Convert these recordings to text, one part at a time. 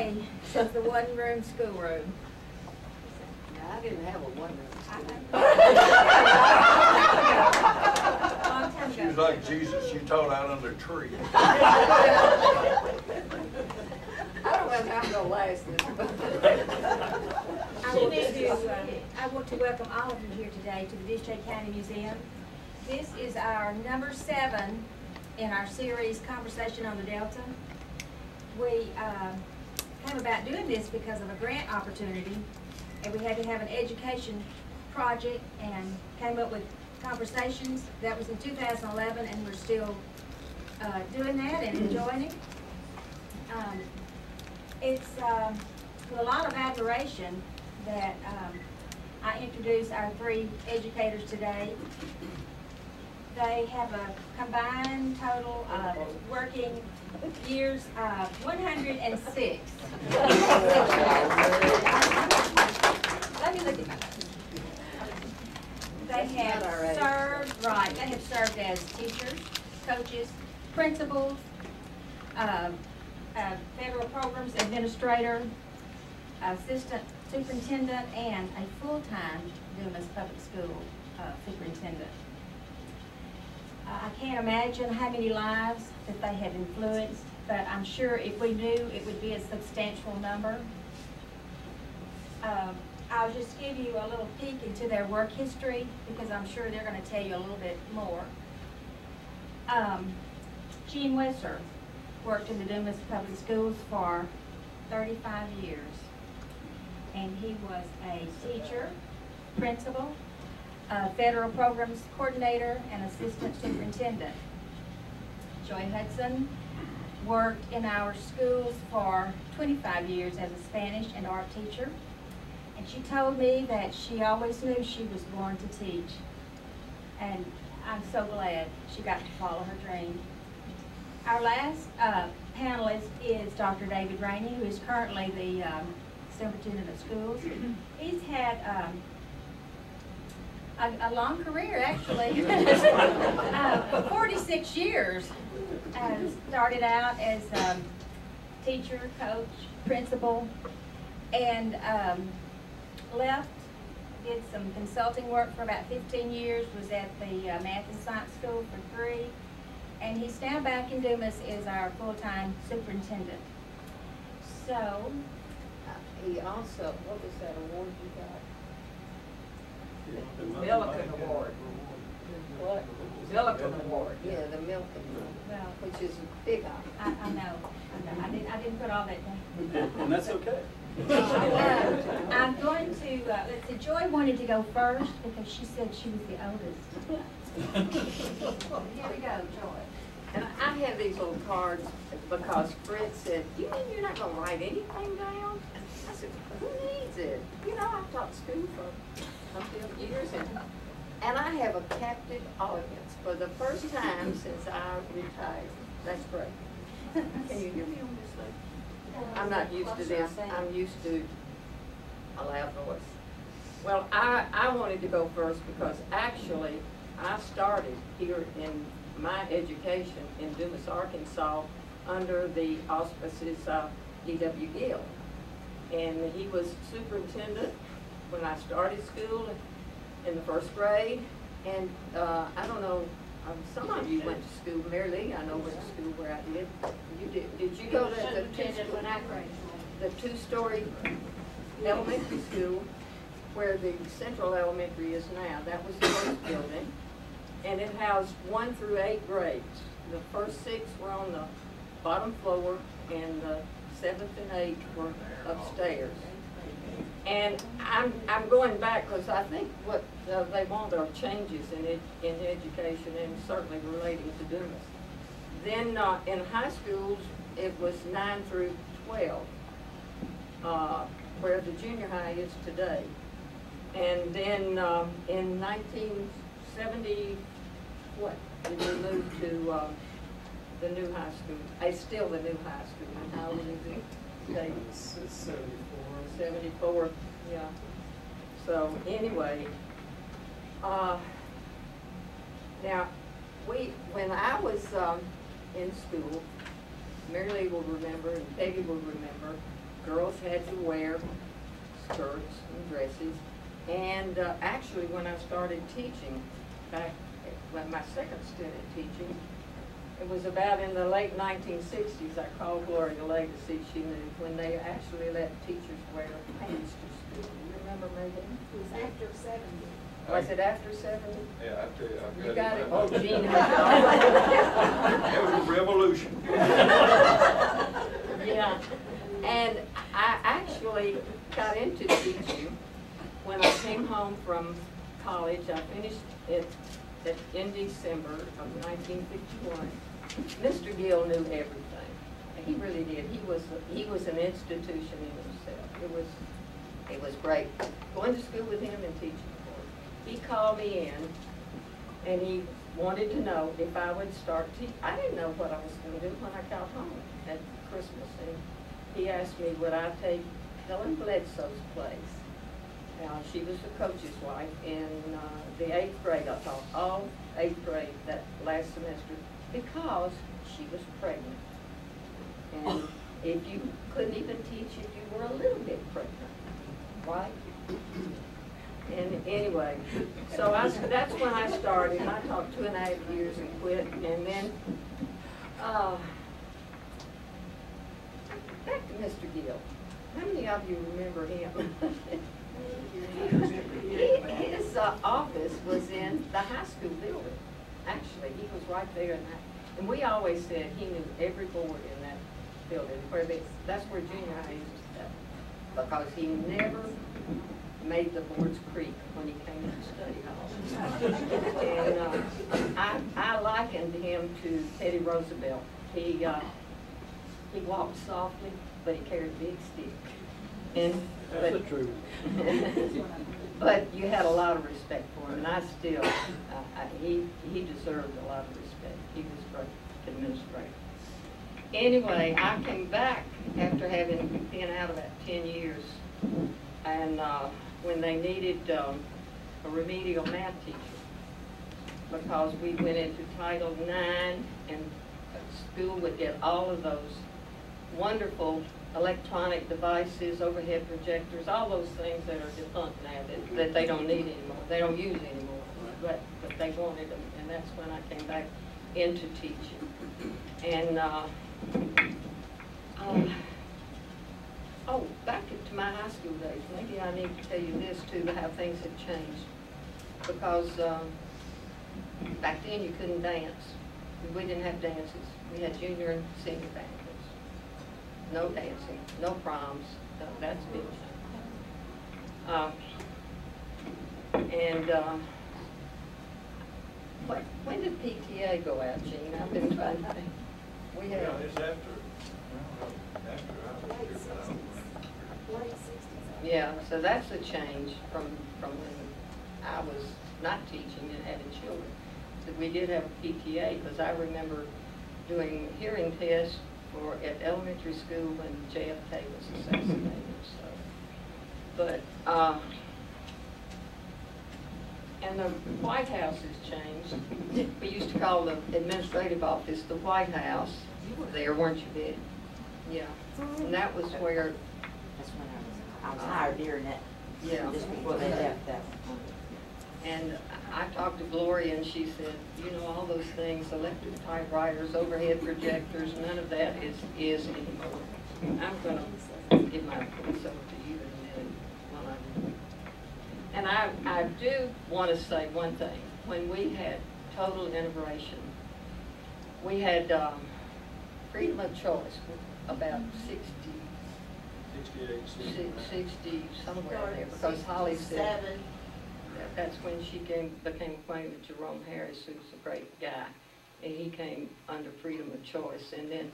thing since the one-room schoolroom. No, I didn't have a one-room schoolroom. She was like Jesus. She taught out under a tree. I don't know how I'm going to last this. I want to welcome all of you here today to the Desha County Museum. This is our number 7 in our series, Conversation on the Delta. We came about doing this because of a grant opportunity, and we had to have an education project and came up with Conversations. That was in 2011, and we're still doing that and enjoying it. It's with a lot of admiration that I introduce our 3 educators today. They have a combined total of working years of 106. Let me look at that. They have served, right, they have served as teachers, coaches, principals, federal programs administrator, assistant superintendent, and a full-time Dumas Public School superintendent. I can't imagine how many lives that they have influenced, but I'm sure if we knew, it would be a substantial number. I'll just give you a little peek into their work history, because I'm sure they're going to tell you a little bit more. Gene Weser worked in the Dumas Public Schools for 35 years, and he was a teacher, principal, federal programs coordinator, and assistant superintendent. Joy Hudson worked in our schools for 25 years as a Spanish and art teacher, and she told me that she always knew she was born to teach, and I'm so glad she got to follow her dream. Our last panelist is Dr. David Rainey, who is currently the superintendent of schools. He's had a long career, actually. 46 years. Started out as teacher, coach, principal, and left, did some consulting work for about 15 years, was at the math and science school for 3, and he's now back in Dumas as our full-time superintendent. So, he also, what was that award you got? The Milliken Award. What? Milliken Award. Yeah, the Milliken Award. Well, which is a big honor. I know. I didn't put all that down. And that's okay. I'm going to, let's see, Joy wanted to go first because she said she was the oldest. Here we go, Joy. And I have these little cards because Fred said, "You mean you're not going to write anything down?" I said, "Who needs it? You know, I've taught school for years and I have a captive audience for the first time since I retired." That's great. Can you hear me on this side? I'm not used to this. I'm used to a loud voice. Well, I wanted to go first because actually I started here in my education in Dumas, Arkansas under the auspices of D.W. Gill. And he was superintendent when I started school in the 1st grade, and I don't know, some of you went to school. Mary Lee, I know, went to school where I did. You did? Did you go to the two-story elementary school where the Central Elementary is now? That was the first building, and it housed 1 through 8 grades. The first 6 were on the bottom floor, and the 7th and 8th were upstairs. And I'm going back because I think what they want are changes in education and certainly relating to Dumas. Then in high schools, it was 9 through 12, where the junior high is today. And then in 1970, we moved to the new high school. It's still the new high school. And how old is it? 74, yeah. So anyway, now when I was in school, Mary Lee will remember and Peggy will remember, girls had to wear skirts and dresses. And actually, when I started teaching, back when my second stint at teaching, it was about in the late 1960s. I called Gloria Legacy. She knew when they actually let teachers wear pants to school. You remember, Megan? It was after 70. Was it after 70? Yeah, after. You got it. Oh, Gina. It was a revolution. Yeah, and I actually got into teaching when I came home from college. I finished it in December of 1951. Mr. Gill knew everything. He really did. He was an institution in himself. It was great going to school with him and teaching. He called me in, and he wanted to know if I would start teaching. I didn't know what I was going to do when I got home at Christmas. And he asked me, would I take Helen Bledsoe's place? Now, she was the coach's wife in the 8th grade, I taught all 8th grade that last semester, because she was pregnant. And if you couldn't even teach if you were a little bit pregnant, right? And anyway, so that's when I started. I taught 2.5 years and quit. And then back to Mr. Gill. How many of you remember him? His office was in the high school building. Actually, he was right there. And we always said he knew every board in that building. That's where junior high used to study. Because he never made the boards creak when he came to study hall. And I likened him to Teddy Roosevelt. He walked softly, but he carried a big stick. And that's the truth. But you had a lot of respect for him, and I still he deserved a lot of respect. He was a great administrator. Anyway, I came back after having been out about 10 years, and when they needed a remedial math teacher, because we went into Title IX, and school would get all of those wonderful electronic devices, overhead projectors, all those things that are defunct now, that they don't need anymore, they don't use anymore, but they wanted them, and that's when I came back into teaching. And oh, back to my high school days, maybe I need to tell you this too, how things have changed. Because back then you couldn't dance. We didn't have dances. We had junior and senior dances. No dancing, no proms. No, that's big. When did PTA go out, Gene? I've been trying to think. We had. Yeah, it's after. After. Yeah, so that's a change from when I was not teaching and having children. So we did have a PTA, because I remember doing hearing tests at elementary school when JFK was assassinated. So, but and the White House has changed. We used to call the administrative office the White House. You were there, weren't you, Betty? Yeah, and that was where. That's when I was hired during it. Yeah. Just before they left that one. And I talked to Gloria, and she said, you know, all those things, electric typewriters, overhead projectors, none of that is anymore. I'm going to give my voice over to you in a minute. And I do want to say one thing. When we had total integration, we had freedom of choice about 60 somewhere in there, because Holly said that's when she became acquainted with Jerome Harris, who was a great guy, and he came under freedom of choice. And then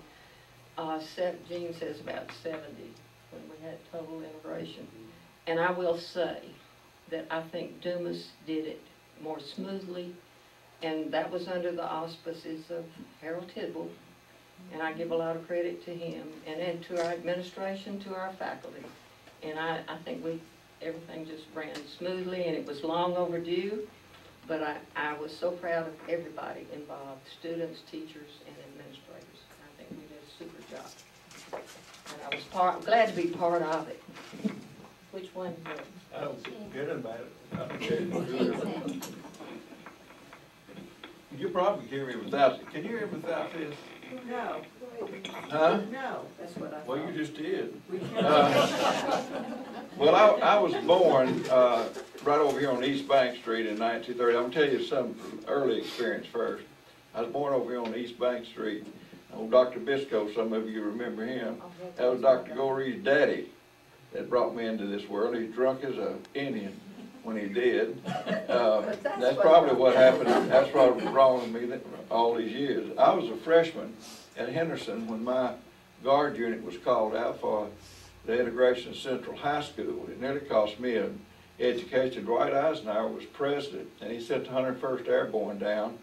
Gene says about 70 when we had total integration. And I will say that I think Dumas did it more smoothly, and that was under the auspices of Harold Tidwell. And I give a lot of credit to him, and then to our administration, to our faculty. And I think everything just ran smoothly, and it was long overdue. But I was so proud of everybody involved, students, teachers, and administrators. I think we did a super job. And I was part, glad to be part of it. Which one? I don't feel good about it. You probably hear me without it. Can you hear me without this? No. Huh? No. That's what I thought. Well, you just did. Well, I was born right over here on East Bank Street in 1930. I'm going to tell you some early experience first. I was born over here on East Bank Street. Old Dr. Biscoe, some of you remember him. That was Dr. Goree's daddy that brought me into this world. He's drunk as an Indian when he did. That's probably what happened. That's what was wrong with me all these years. I was a freshman at Henderson when my guard unit was called out for the integration of Central High School. It nearly cost me an education. Dwight Eisenhower was president, and he sent the 101st Airborne down.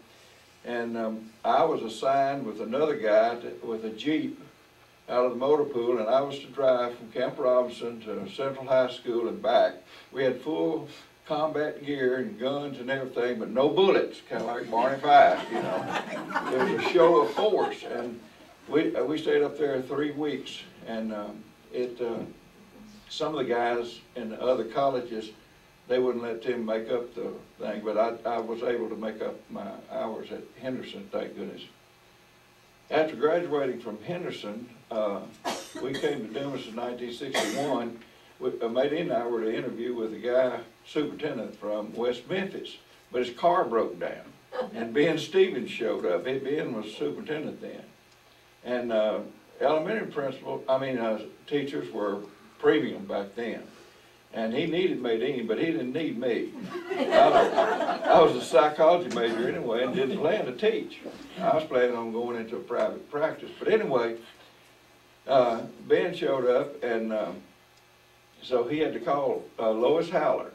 And I was assigned with another guy with a Jeep out of the motor pool, and I was to drive from Camp Robinson to Central High School and back. We had full combat gear and guns and everything, but no bullets, kind of like Barney Fife, you know. It was a show of force, and we stayed up there 3 weeks, and some of the guys in the other colleges, they wouldn't let them make up the thing, but I was able to make up my hours at Henderson, thank goodness. After graduating from Henderson, we came to Dumas in 1961. Maidie and I were to interview with a guy, superintendent from West Memphis, but his car broke down, and Ben Stevens showed up. Ben was superintendent then, and elementary teachers were premium back then. And he needed Maidine, but he didn't need me. I was a psychology major anyway and didn't plan to teach. I was planning on going into a private practice. But anyway, Ben showed up, and so he had to call Lois Howler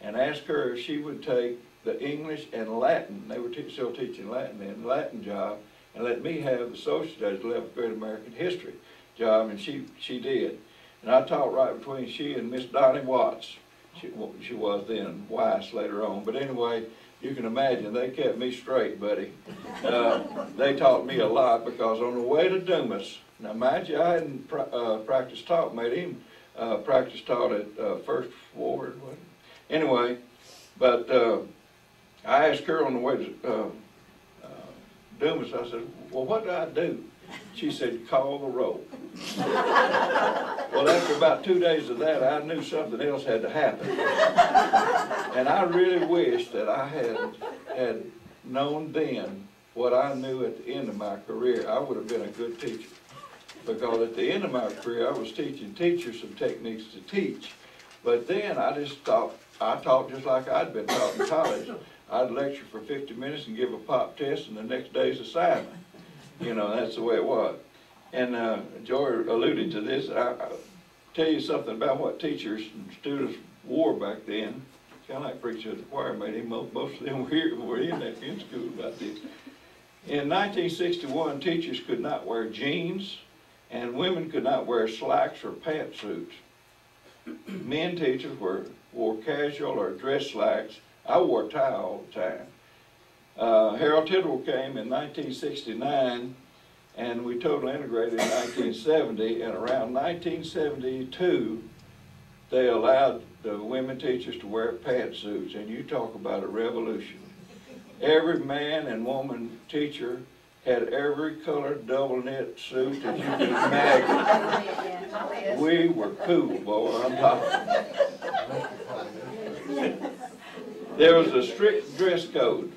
and ask her if she would take the English and Latin, they were still teaching Latin then, Latin job, and let me have the social studies 11th grade American history job, and she did. And I taught right between she and Miss Donnie Watts. She was then, Weiss later on. But anyway, you can imagine they kept me straight, buddy. They taught me a lot because on the way to Dumas, now mind you, I hadn't practiced taught, made him practice taught at First Ward, wasn't it? Anyway, but I asked her on the way to Dumas, I said, well, what do I do? She said, call the roll. Well, after about 2 days of that, I knew something else had to happen. And I really wish that I had known then what I knew at the end of my career. I would have been a good teacher. Because at the end of my career, I was teaching teachers some techniques to teach. But then I just thought, I taught just like I'd been taught in college. I'd lecture for 50 minutes and give a pop test and the next day's assignment. You know, that's the way it was. And Joy alluded to this. I'll tell you something about what teachers and students wore back then. Kind of like preachers at the choir, maybe. Most of them were in school about this. In 1961, teachers could not wear jeans, and women could not wear slacks or pantsuits. Men teachers wore casual or dress slacks. I wore a tie all the time. Harold Tittle came in 1969, and we totally integrated in 1970, and around 1972, they allowed the women teachers to wear pantsuits, and you talk about a revolution. Every man and woman teacher had every colored double knit suit that you can imagine. We were cool, boy, I'm talking. There was a strict dress code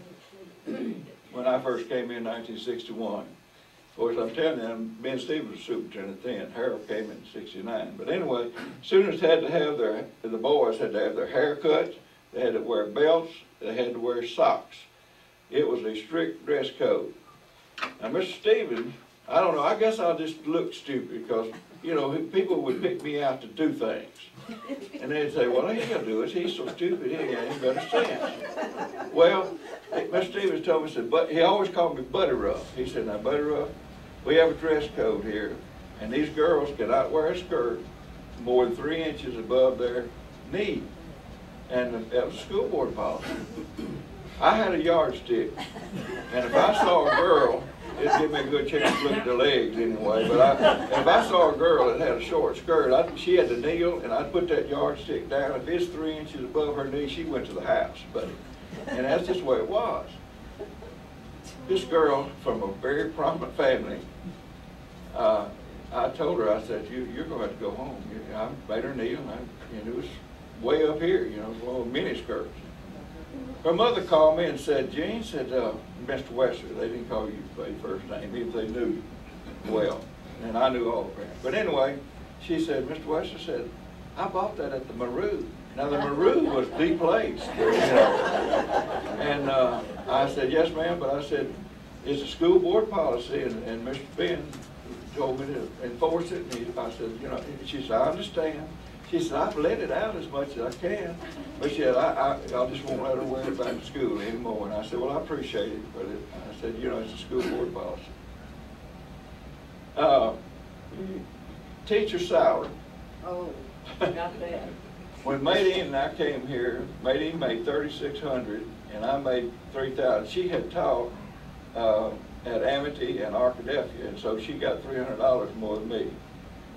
when I first came in 1961. Of course, I'm telling you, Ben Stevens was superintendent then. Harold came in 1969. But anyway, students had to have the boys had to have their haircuts, they had to wear belts, they had to wear socks. It was a strict dress code. Now, Mr. Stevens, I don't know, I guess I'll just look stupid because, you know, people would pick me out to do things. And they'd say, well, he ain't gonna do it. He's so stupid, he ain't got any better sense. Well, Mr. Stevens told me, said, but he always called me Buddy Ruff. He said, now, Buddy Ruff, we have a dress code here, and these girls cannot wear a skirt more than 3 inches above their knee. And that was a school board policy. I had a yardstick, and if I saw a girl It'd give me a good chance to look at their legs anyway. But if I saw a girl that had a short skirt, she had to kneel, and I'd put that yardstick down. If it's 3 inches above her knee, she went to the house, buddy. And that's just the way it was. This girl from a very prominent family, I told her, I said, you're going to have to go home. I made her kneel, and it was way up here, you know, little mini skirts. Her mother called me and said, Gene, said, Mr. Weser, they didn't call you by your first name, even if they knew you well. And I knew all of that. But anyway, she said, Mr. Weser said, I bought that at the Maroo. Now, the Maroo was the place. You know. And I said, yes, ma'am, but I said, it's a school board policy, and Mr. Ben told me to enforce it. And I said, you know, she said, I understand. She said, I've let it out as much as I can. But she said, I just won't let her wear it back to school anymore. And I said, well, I appreciate it. But I said, you know, it's a school board policy. Teacher salary. Oh, not bad. When Maydeen and I came here, Maydeen made $3,600 and I made $3,000. She had taught at Amity and Arkadelphia, and so she got $300 more than me.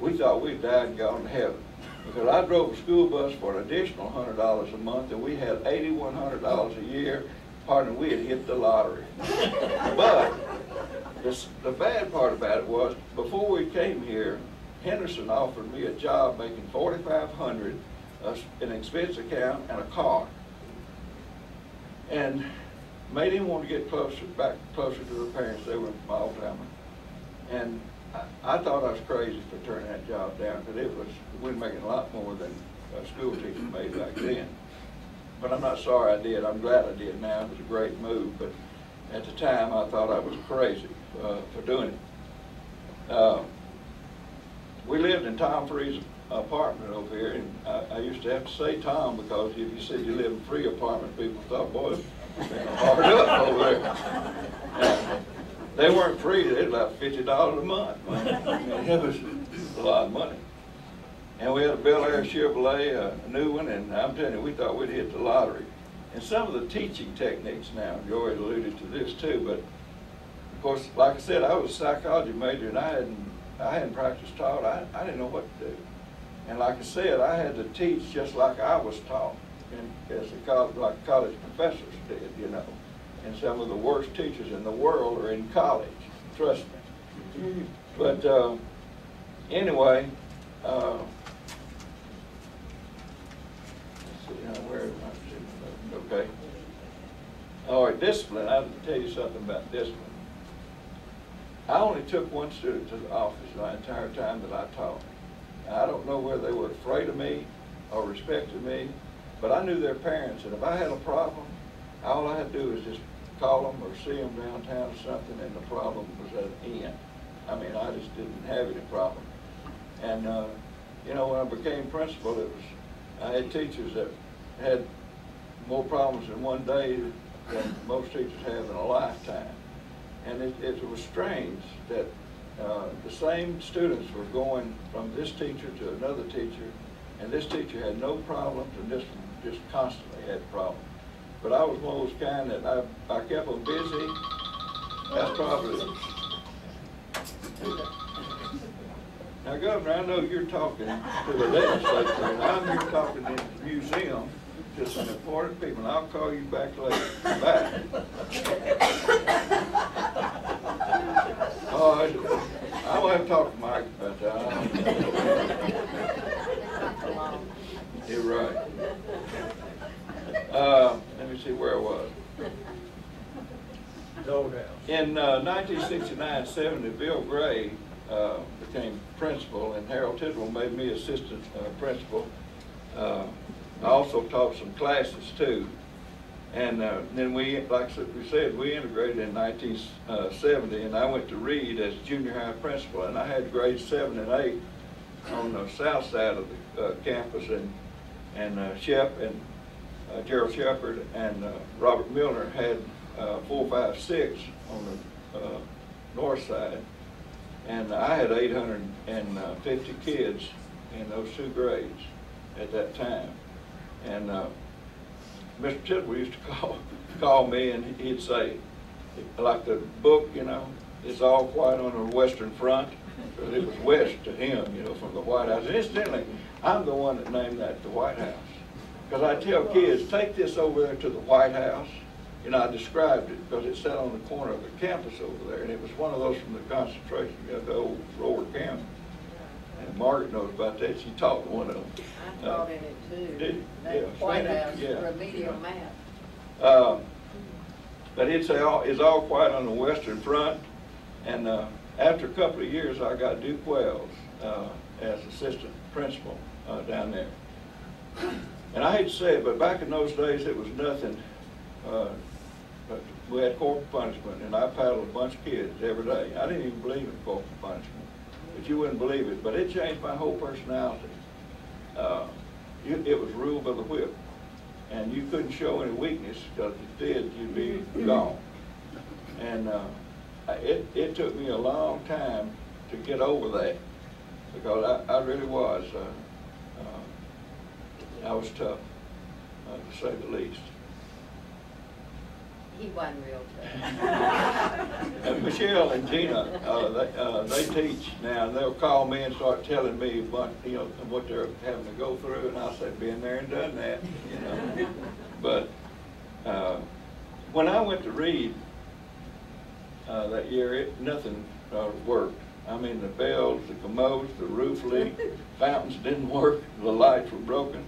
We thought we'd died and gone to heaven. Because I drove a school bus for an additional $100 a month, and we had $8,100 a year. Pardon, we had hit the lottery. But the bad part about it was, before we came here, Henderson offered me a job making $4,500, an expense account, and a car. And made him want to get closer, back closer to her parents. They were my old-timer. And I thought I was crazy for turning that job down, because it was, we were making a lot more than a school teacher made back then. But I'm not sorry I did. I'm glad I did now. It was a great move, but at the time I thought I was crazy for doing it. We lived in Tom Free's apartment over here, and I used to have to say Tom, because if you said you live in Free apartment, people thought, boy, they're hard up over there. And, they weren't free, they had like $50 a month. It was a lot of money. And we had a Bel Air Chevrolet, a new one, and I'm telling you, we thought we'd hit the lottery. And some of the teaching techniques now, Joy alluded to this too, but of course, like I said, I was a psychology major and I hadn't practiced taught. I didn't know what to do. And like I said, I had to teach just like I was taught, and as like college professors did, you know. And some of the worst teachers in the world are in college, trust me. But anyway, let's see, where am I? Okay. All right, discipline. I'll tell you something about discipline. I only took one student to the office my entire time that I taught. I don't know whether they were afraid of me or respected me, but I knew their parents, and if I had a problem, all I had to do was just call them or see them downtown or something, and the problem was at the end. I mean, I just didn't have any problem. And, you know, when I became principal, it was, I had teachers that had more problems in one day than most teachers have in a lifetime. And it was strange that the same students were going from this teacher to another teacher, and this teacher had no problems, and this one just constantly had problems. But I was one of those kind that I kept them busy. That's probably it. Now, Governor, I know you're talking to the legislature, and I'm here talking in the museum to some important people, and I'll call you back later. Bye. Oh, I won't have to talk to Mike about that. You're right. Let me see where I was. In 1969-70, Bill Gray became principal, and Harold Tidwell made me assistant principal. I also taught some classes too. And then we, like we said, we integrated in 1970, and I went to Reed as junior high principal, and I had grades 7 and 8 on the south side of the campus, and Shep and Gerald Shepherd and Robert Milner had 4, 5, 6 on the north side, and I had 850 kids in those two grades at that time. And Mr. Tidwell used to call me, and he'd say, like the book, you know, It's all quiet on the western front. But it was west to him, you know, from the White House. And incidentally, I'm the one that named that the White House. Because I tell kids, take this over there to the White House. And I described it because it sat on the corner of the campus over there. And it was one of those from the concentration, you know, the old Roer camp. And Margaret knows about that. She taught one of them. I taught in it too. Did you? Yeah. White House remedial map. But it's all quiet on the western front. And after a couple of years, I got Duke Wells as assistant principal down there. And I hate to say it, but back in those days, it was nothing. But we had corporal punishment, and I paddled a bunch of kids every day. I didn't even believe in corporal punishment, but you wouldn't believe it. But it changed my whole personality. It was ruled by the whip, and you couldn't show any weakness, because if you did, you'd be gone. And it took me a long time to get over that, because I really was. I was tough, to say the least. He wasn't real tough. Michelle and Gina, they teach now, and they'll call me and start telling me what, you know, what they're having to go through, and I'll say, been there and done that, you know. But when I went to Reed that year, nothing worked. I mean, the bells, the commodes, the roof leaked, fountains didn't work, the lights were broken.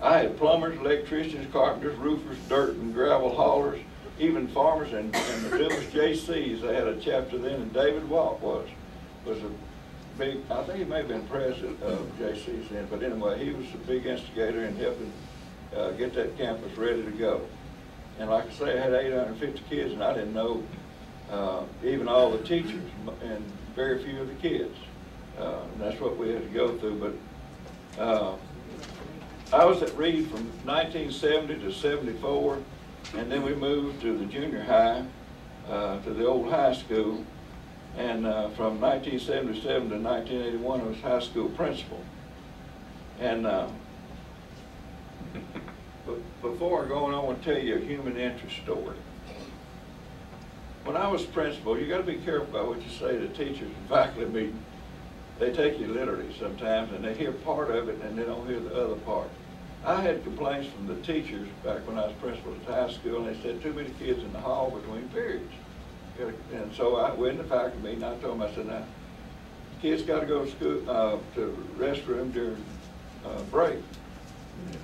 I had plumbers, electricians, carpenters, roofers, dirt and gravel haulers, even farmers, and the Dumas JCs. They had a chapter then, and David Watt was a big, I think he may have been president of JCs then, but anyway, he was a big instigator in helping get that campus ready to go. And like I say, I had 850 kids, and I didn't know even all the teachers, and very few of the kids. And that's what we had to go through. But I was at Reed from 1970 to 74, and then we moved to the junior high, to the old high school. And from 1977 to 1981, I was high school principal. And before I go on, I want to tell you a human interest story. When I was principal, you got to be careful about what you say to teachers and faculty meeting. They take you literally sometimes, and they hear part of it, and they don't hear the other part. I had complaints from the teachers back when I was principal at high school, and they said too many kids in the hall between periods. And so I went to the faculty meeting. I told them, I said, now, kids got to go to school to the restroom during break.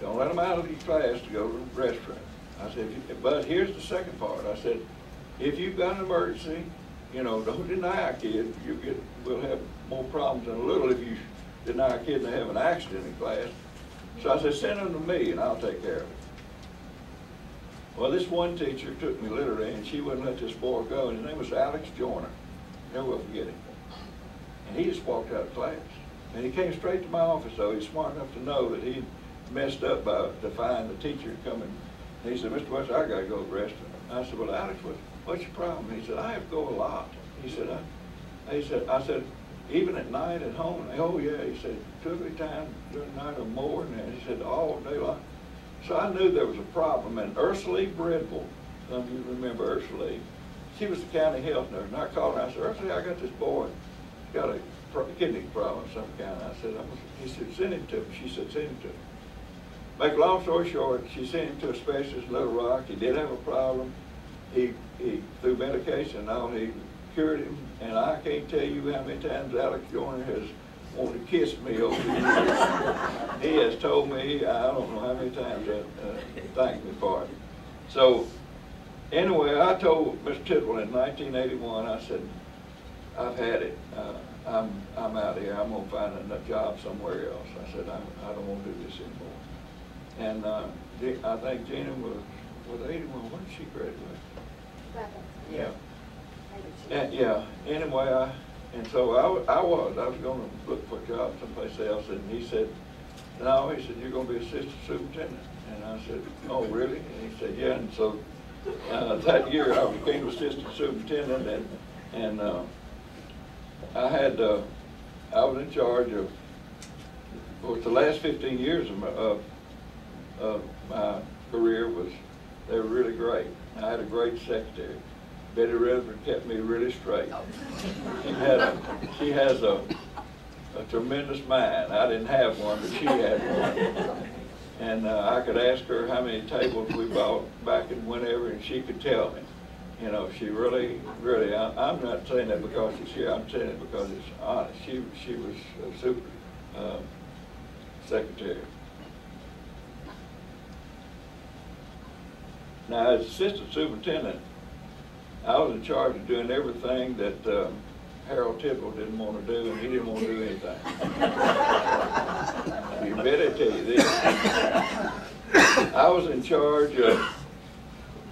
Don't let them out of the class to go to the restroom. I said, but here's the second part. I said, if you've got an emergency, you know, don't deny a kid. We'll have more problems than a little if you deny a kid to have an accident in class. So I said, send them to me, and I'll take care of it. Well, this one teacher took me literally, and she wouldn't let this boy go. And his name was Alex Joyner. Never will forget him. And he just walked out of class. And he came straight to my office, though. He's smart enough to know that he messed up by defying the teacher coming. And he said, Mr. Wester, I got to go to the restroom. I said, well, Alex, what's your problem? He said, I have to go a lot. He said, I said, even at night at home? Oh, yeah. He said, 2 or 3 times during the night or more. And he said, all day long. So I knew there was a problem. And Ursula Bredwell, some of you remember Ursula, she was the county health nurse. And I called her. I said, Ursula, I got this boy. He's got a kidney problem of some kind. I said, he said, send him to him. She said, send him to him. Make a long story short, she sent him to a specialist in Little Rock. He did have a problem. He through medication and all, he cured him. And I can't tell you how many times Alex Joyner has wanted to kiss me over the years. He has told me, I don't know how many times, thanked me for it. So anyway, I told Mr. Tittle in 1981, I said, I've had it. I'm out of here. I'm going to find a job somewhere else. I said, I don't want to do this anymore. And I think Gina was 81. When did she graduate? Yeah. Yeah. Anyway, I was going to look for a job someplace else, and he said, no, he said, you're going to be assistant superintendent. And I said, oh, really? And he said, yeah. And so that year I became assistant superintendent, and I was in charge of, well, the last 15 years of my career. They were really great. I had a great secretary. Betty Redford kept me really straight. She has a tremendous mind. I didn't have one, but she had one. And I could ask her how many tables we bought back and whenever, and she could tell me. You know, she really, really, I'm not saying that because she's here, I'm saying it because it's honest. She was a super secretary. Now, as assistant superintendent, I was in charge of doing everything that Harold Tittle didn't want to do, and he didn't want to do anything. You better tell you this. I was in charge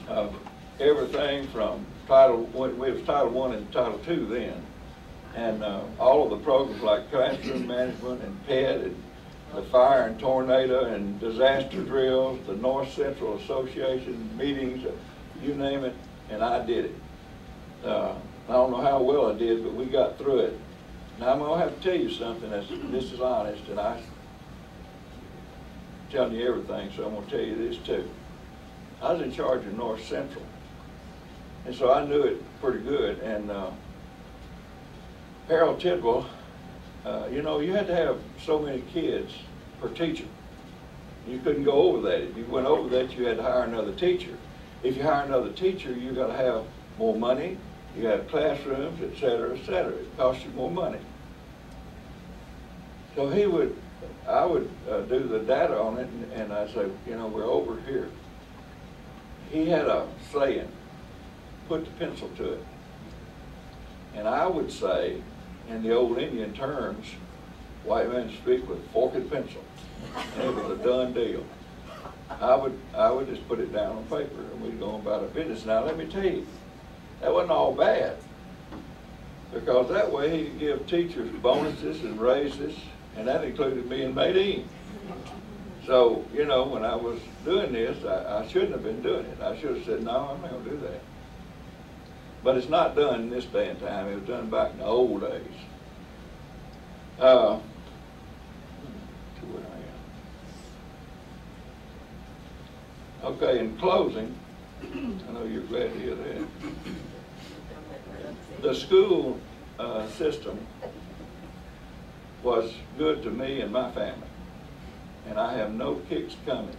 of everything from Title I, it was Title I and Title II then, and all of the programs like classroom management and PED and the fire and tornado and disaster drills, the North Central Association meetings, you name it, and I did it. I don't know how well I did, but we got through it. Now I'm going to have to tell you something that's, this is honest, and I'm telling you everything, so I'm going to tell you this too. I was in charge of North Central, and so I knew it pretty good, and Harold Tidwell, you know, you had to have so many kids per teacher. You couldn't go over that. If you went over that, you had to hire another teacher. If you hire another teacher, you got to have more money, you have classrooms, et cetera, et cetera. It costs you more money. So he would, I would do the data on it, and I'd say, you know, we're over here. He had a saying, put the pencil to it. And I would say, in the old Indian terms, white men speak with fork and pencil. And it was a done deal. I would just put it down on paper, and we'd go on about our business. Now, let me tell you, that wasn't all bad, because that way he could give teachers bonuses and raises, and that included me and Megan. So, you know, when I was doing this, I shouldn't have been doing it. I should have said, no, I'm not going to do that. But it's not done in this day and time. It was done back in the old days. To where I am. Okay, in closing, I know you're glad to hear that. The school system was good to me and my family, and I have no kicks coming.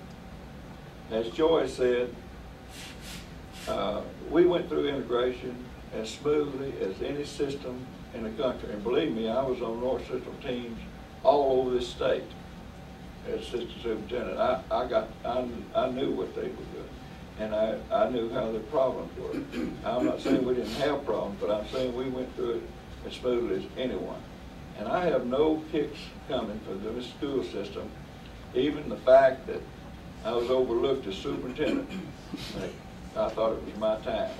As Joy said, we went through integration as smoothly as any system in the country, and believe me, I was on North Central teams all over this state as assistant superintendent. I knew what they were doing, and I knew how their problems were. I'm not saying we didn't have problems, but I'm saying we went through it as smoothly as anyone. And I have no kicks coming for the school system, even the fact that I was overlooked as superintendent. I thought it was my time.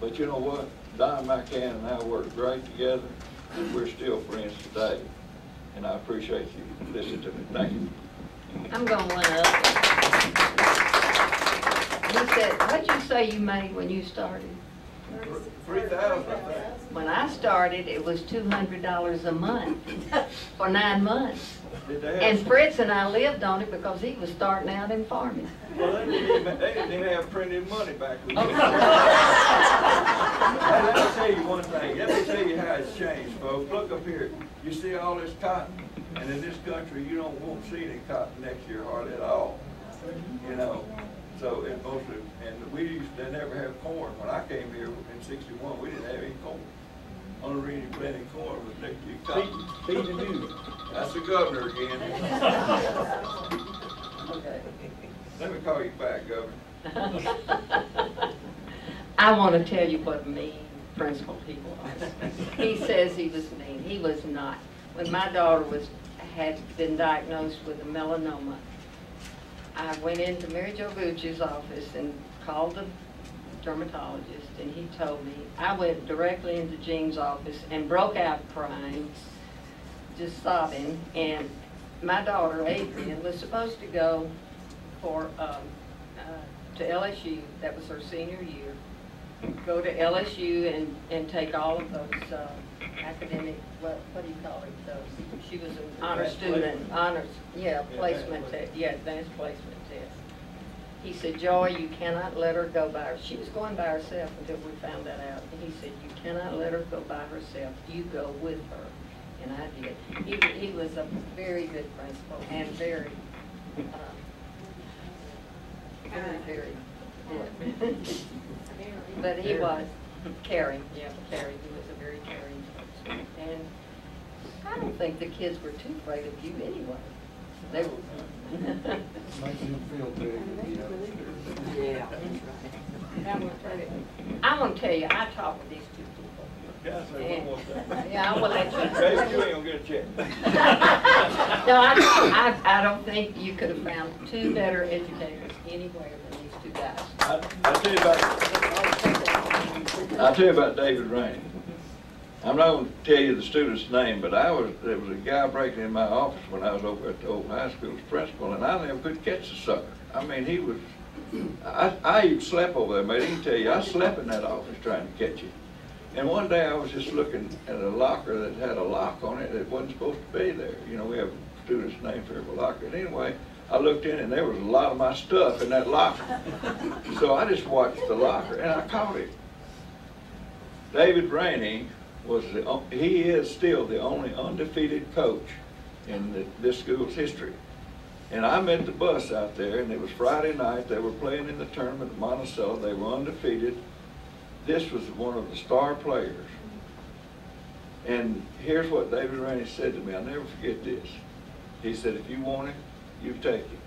But you know what? Don McCann and I worked great together, and we're still friends today. And I appreciate you listening to me. Thank you. I'm going one up. You said, what did you say you made when you started? $3,000. When I started, it was $200 a month for 9 months. And Fritz and I lived on it because he was starting out in farming. Well, they didn't have printed money back then. Hey, let me tell you one thing. Let me tell you how it's changed, folks. Look up here. You see all this cotton, and in this country, you don't want to see any cotton next year hardly at all. You know. So it mostly, and we used to never have corn. When I came here in '61, we didn't have any corn. Only reason you planted corn was next year cotton. That's the governor again. Okay. Let me call you back, Governor. I want to tell you what mean principal he was. He says he was mean. He was not. When my daughter had been diagnosed with a melanoma, I went into Mary Jo Gucci's office and called the dermatologist, and he told me. I went directly into Gene's office and broke out crying, just sobbing. And my daughter, Adrian, was supposed to go for to LSU. That was her senior year. Go to LSU and take all of those academic, what do you call it? Those, she was an honor student, placement. Advanced placement test. He said, Joy, you cannot let her go by her. She was going by herself until we found that out. And he said, you cannot let her go by herself. You go with her. And I did. He was a very good principal and very but he was caring. Yeah, caring. He was a very caring person. And I don't think the kids were too afraid of you anyway. They were. Makes you feel big. Yeah, that's right. I'm gonna tell you, I talked with these two people. Yeah, I say one more thing. Yeah, I will let you. You ain't gonna get a check. No, I don't think you could have found two better educators anywhere than these two guys. I'll tell you about David Rainey. I'm not going to tell you the student's name, but there was a guy breaking in my office when I was over at the old high school's principal, and I never could catch the sucker. I mean, he was, I even slept over there, mate. I can tell you, I slept in that office trying to catch him. And one day I was just looking at a locker that had a lock on it that wasn't supposed to be there. You know, we have a student's name for every locker. And anyway, I looked in and there was a lot of my stuff in that locker. So I just watched the locker and I caught him. David Rainey he is still the only undefeated coach in this school's history. And I met the bus out there, and it was Friday night. They were playing in the tournament at Monticello. They were undefeated. This was one of the star players. And here's what David Rainey said to me. I'll never forget this. He said, if you want it, you take it.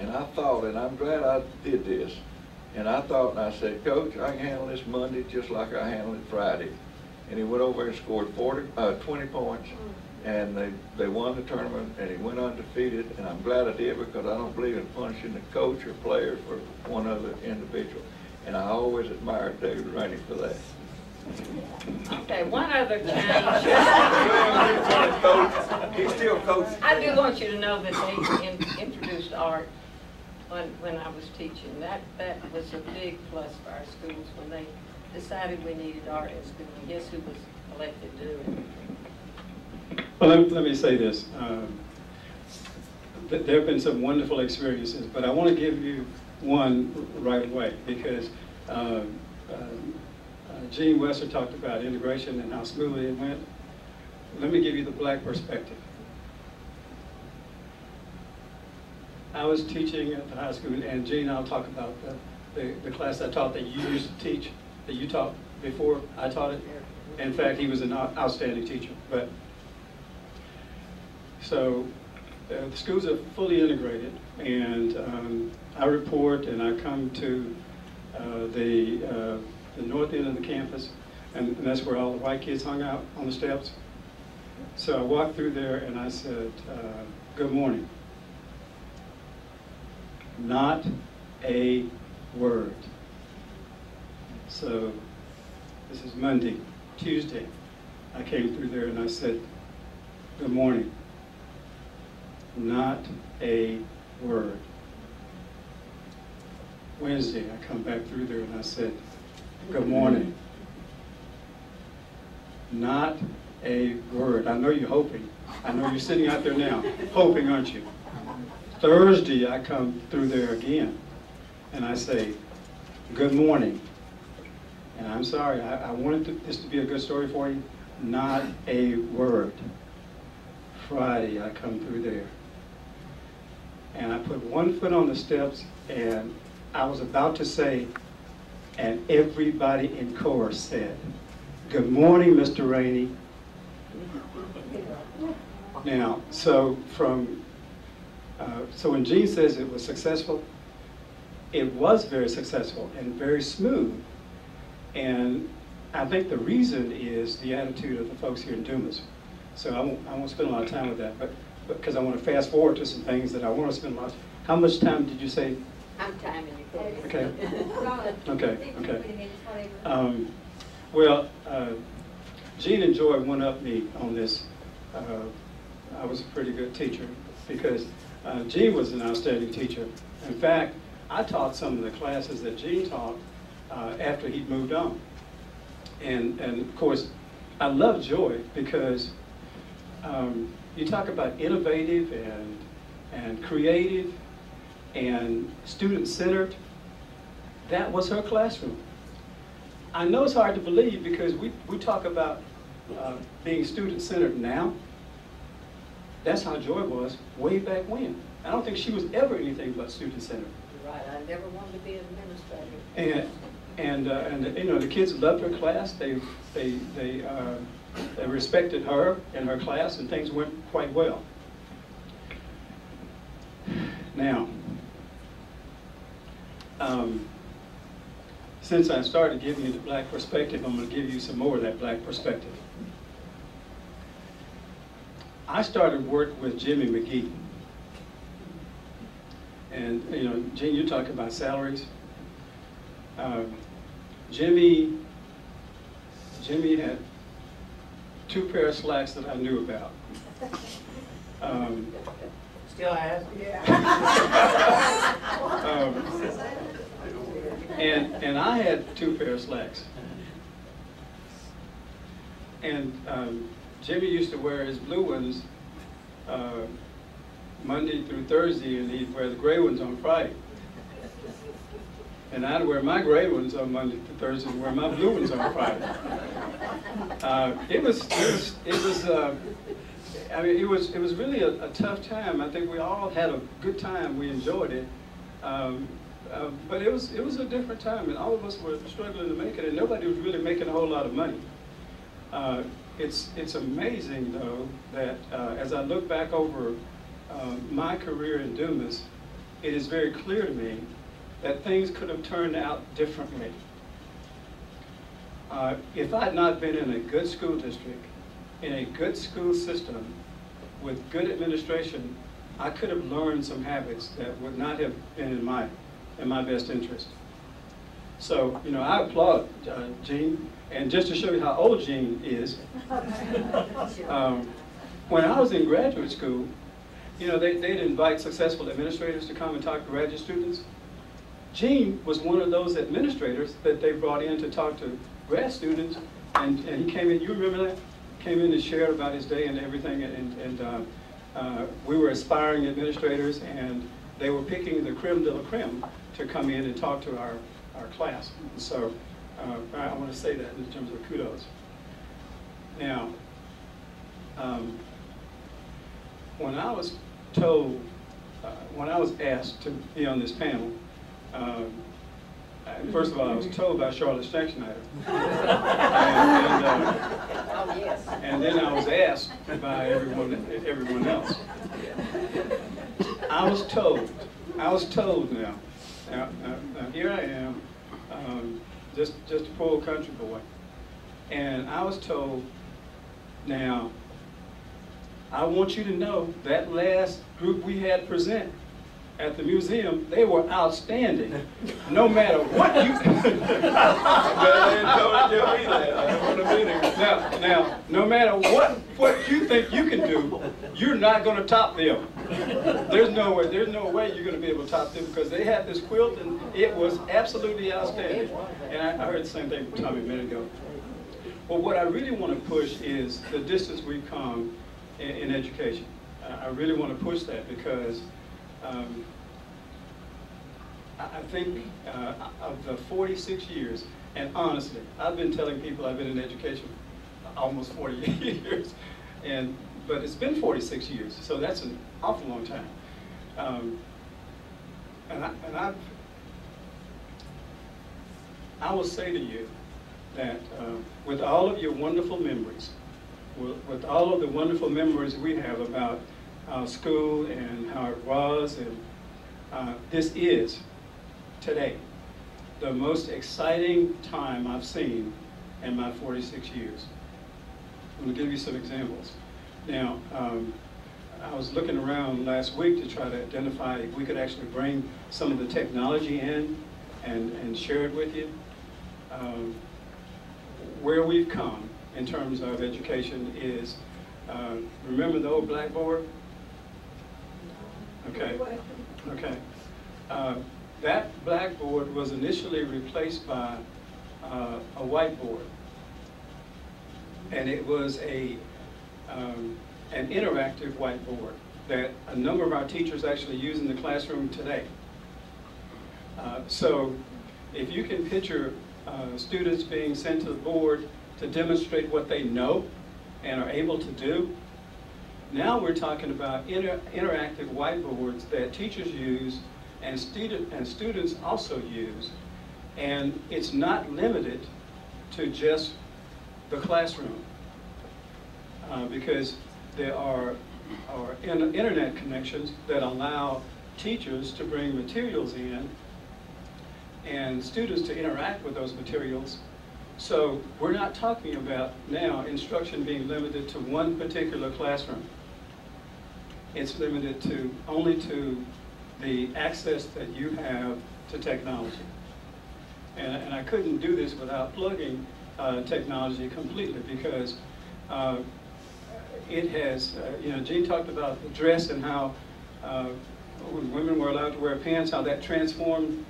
And I thought, and I'm glad I did this, and I thought, and I said, Coach, I can handle this Monday just like I handled it Friday. And he went over and scored 20 points, and they won the tournament, and he went undefeated, and I'm glad I did because I don't believe in punishing the coach or players for one other individual. And I always admired David Rainey for that. Okay, one other change. He still coaches. I do want you to know that they introduced art when I was teaching. That was a big plus for our schools when they decided we needed art in school, and guess who was elected to do it? Well, let me say this. There have been some wonderful experiences, but I want to give you one right away because Gene Weser talked about integration and how smoothly it went. Let me give you the black perspective. I was teaching at the high school, and Gene, I'll talk about the class I taught that you used to teach. That you taught before I taught it. In fact, he was an outstanding teacher. But so the schools are fully integrated, and I report, and I come to the north end of the campus, and that's where all the white kids hung out on the steps. So I walked through there, and I said, "Good morning." Not a word. So this is Monday, Tuesday. I came through there and I said, good morning. Not a word. Wednesday, I come back through there and I said, good morning. Not a word. I know you're hoping. I know you're sitting out there now, hoping, aren't you? Thursday, I come through there again and I say, good morning. And I'm sorry, I wanted this to be a good story for you. Not a word. Friday, I come through there. And I put one foot on the steps, and I was about to say, and everybody in chorus said, good morning, Mr. Rainey. Now, so when Gene says it was successful, it was very successful and very smooth. And I think the reason is the attitude of the folks here in Dumas. So I won't spend a lot of time with that, but because I want to fast forward to some things that I want to spend a lot of time. How much time did you say? I'm timing you. Okay. Okay. Gene and Joy went up me on this. I was a pretty good teacher because Gene was an outstanding teacher. In fact, I taught some of the classes that Gene taught after he'd moved on. And of course, I love Joy because you talk about innovative and creative. and student-centered. That was her classroom. I know it's hard to believe because we talk about being student-centered now. That's how Joy was way back when. I don't think she was ever anything but student-centered. Right, I never wanted to be an administrator. And you know, the kids loved her class. They respected her and her class, and things went quite well. Now, since I started giving you the black perspective, I'm going to give you some more of that black perspective. I started work with Jimmy McGehee. And, you know, Gene, you're talking about salaries. Jimmy had two pairs of slacks that I knew about. Still has? Yeah. And I had two pairs of slacks. And Jimmy used to wear his blue ones Monday through Thursday, and he'd wear the gray ones on Friday. And I'd wear my gray ones on Monday to Thursday, and wear my blue ones on Friday. It was really a tough time. I think we all had a good time. We enjoyed it, but it was a different time, and all of us were struggling to make it, and nobody was really making a whole lot of money. It's amazing though that as I look back over my career in Dumas, it is very clear to me that things could have turned out differently. If I had not been in a good school district, in a good school system, with good administration, I could have learned some habits that would not have been in my best interest. So, you know, I applaud Gene, and just to show you how old Gene is, when I was in graduate school, you know, they'd invite successful administrators to come and talk to graduate students. Gene was one of those administrators that they brought in to talk to grad students, and he came in, you remember that? Came in and shared about his day and everything, and we were aspiring administrators, and they were picking the creme de la creme to come in and talk to our class. So I want to say that in terms of kudos. Now, when I was asked to be on this panel, first of all, I was told by Charlotte Schneckschneider, and then I was asked by everyone else. I was told. Now here I am, just a poor country boy, and I was told, now, I want you to know that last group we had present at the museum, they were outstanding, no matter what you now, no matter what you think you can do, you're not going to top them. There's no way you're going to be able to top them, because they had this quilt and it was absolutely outstanding. And I heard the same thing from Tommy a minute ago. Well, what I really want to push is the distance we've come in education. I really want to push that, because I think of the 46 years, and honestly, I've been telling people I've been in education almost 40 years, but it's been 46 years, so that's an awful long time. I will say to you that with all of your wonderful memories, with all of the wonderful memories we have about our school and how it was, and this is today the most exciting time I've seen in my 46 years. I'm going to give you some examples. Now, I was looking around last week to try to identify if we could actually bring some of the technology in and share it with you. Where we've come in terms of education is, remember the old blackboard? Okay. That blackboard was initially replaced by a whiteboard, and it was an interactive whiteboard. that a number of our teachers actually use in the classroom today. So if you can picture students being sent to the board to demonstrate what they know and are able to do, now we're talking about interactive whiteboards that teachers use and students also use. And it's not limited to just the classroom because there are internet connections that allow teachers to bring materials in and students to interact with those materials. So we're not talking about now instruction being limited to one particular classroom. It's limited to only to the access that you have to technology. And I couldn't do this without plugging technology completely because it has, you know, Gene talked about the dress and how when women were allowed to wear pants, how that transformed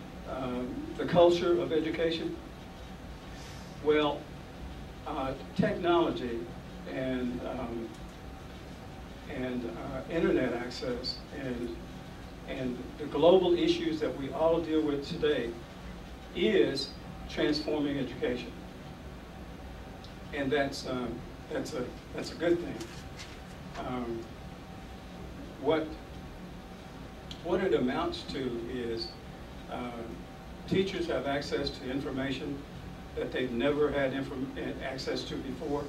the culture of education. Well, technology and internet access and the global issues that we all deal with today is transforming education, and that's a good thing. What it amounts to is teachers have access to information that they've never had access to before,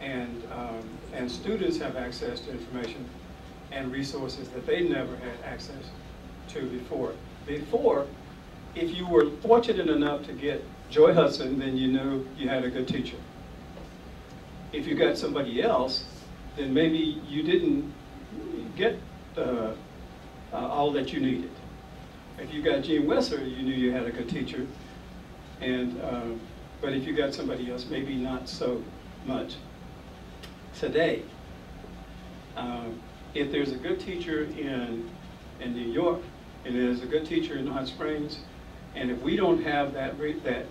and students have access to information and resources that they never had access to before. If you were fortunate enough to get Joy Hudson, then you knew you had a good teacher. If you got somebody else, then maybe you didn't get all that you needed. If you got Gene Weser, you knew you had a good teacher, and but if you got somebody else, maybe not so much. Today, if there's a good teacher in New York, and there's a good teacher in Hot Springs, and if we don't have that good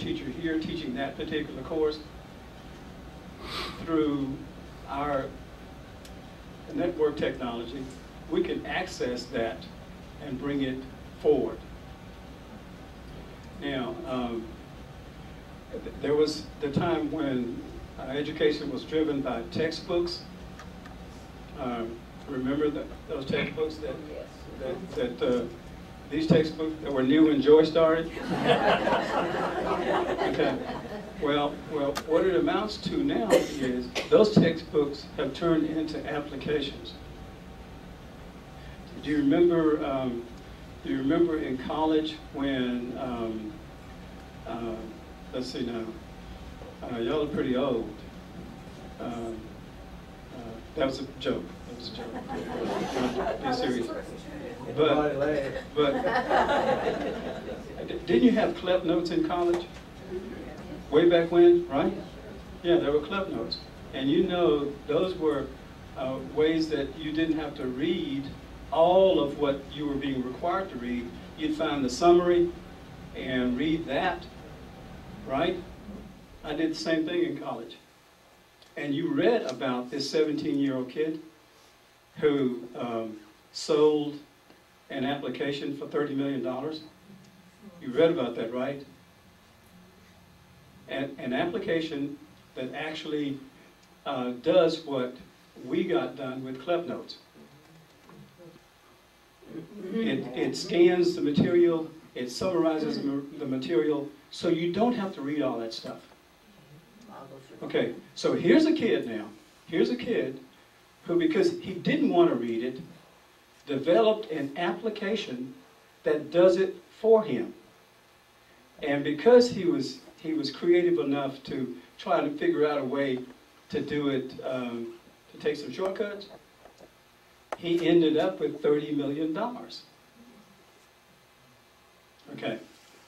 teacher here teaching that particular course, through our network technology, we can access that and bring it forward. Now, there was the time when education was driven by textbooks. Remember those textbooks that these textbooks that were new when Joy started? Okay. Well, what it amounts to now is those textbooks have turned into applications. Do you remember in college when, let's see now, y'all are pretty old. That was a joke. That was a joke. Be serious. But didn't you have CLEP notes in college? Way back when, right? Yeah, there were CLEP notes. And you know, those were ways that you didn't have to read all of what you were being required to read. You'd find the summary and read that, right? I did the same thing in college. And you read about this 17-year-old kid who sold an application for $30 million. You read about that, right? And an application that actually does what we got done with CLEP notes. It scans the material, it summarizes the material, so you don't have to read all that stuff. Okay, so here's a kid now. Here's a kid who, because he didn't want to read it, developed an application that does it for him. And because he was creative enough to try to figure out a way to do it, to take some shortcuts, he ended up with $30 million. Okay.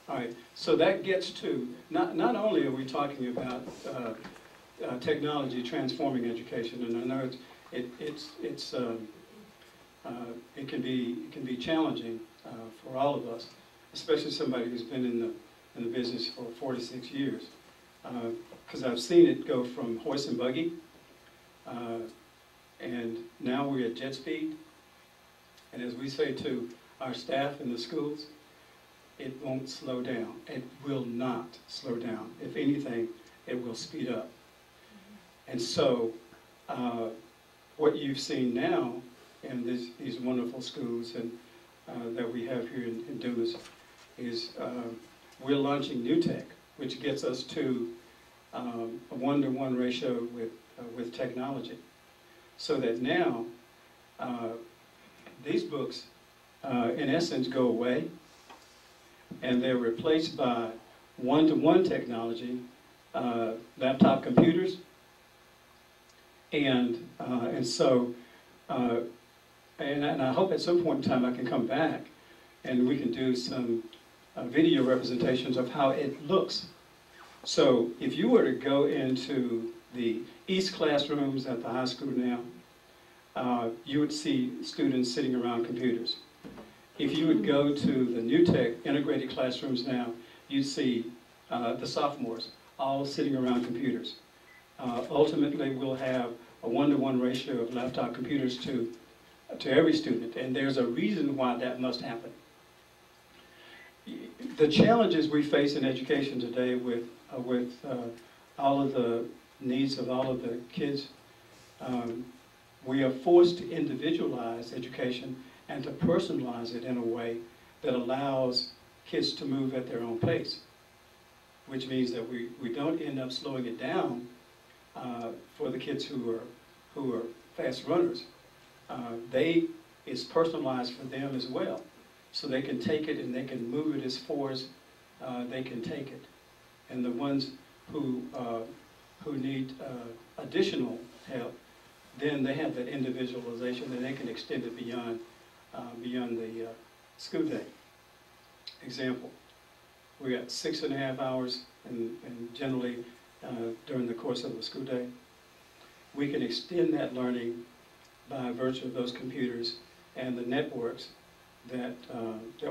All right, so that gets to, not only are we talking about technology transforming education, and I know it can be challenging for all of us, especially somebody who's been in the business for 46 years, because I've seen it go from horse and buggy And now we're at jet speed. And as we say to our staff in the schools, it won't slow down. It will not slow down. If anything, it will speed up. And so what you've seen now in these wonderful schools and that we have here in Dumas is we're launching New Tech, which gets us to a 1-to-1 ratio with technology. So that now these books, in essence, go away, and they're replaced by 1-to-1 technology, laptop computers, and I hope at some point in time I can come back and we can do some video representations of how it looks. So if you were to go into the East classrooms at the high school now, you would see students sitting around computers. If you would go to the New Tech integrated classrooms now, you'd see the sophomores all sitting around computers. Ultimately, we'll have a 1-to-1 ratio of laptop computers to every student, and there's a reason why that must happen. The challenges we face in education today with all of the needs of all of the kids, we are forced to individualize education and to personalize it in a way that allows kids to move at their own pace, which means that we don't end up slowing it down for the kids who are fast runners. It's personalized for them as well, so they can take it and they can move it as far as they can take it. And the ones who need additional help, then they have that individualization and they can extend it beyond beyond the school day. Example, we got 6.5 hours, and generally during the course of the school day, we can extend that learning by virtue of those computers and the networks that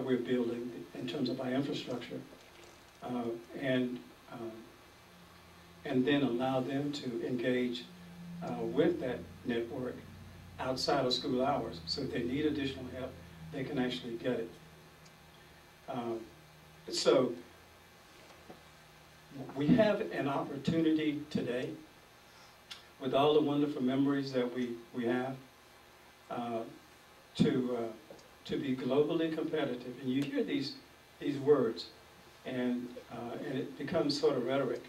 we're building in terms of our infrastructure, and then allow them to engage with that network outside of school hours. So if they need additional help, they can actually get it. So we have an opportunity today with all the wonderful memories that we have to be globally competitive. And you hear these words, and it becomes sort of rhetoric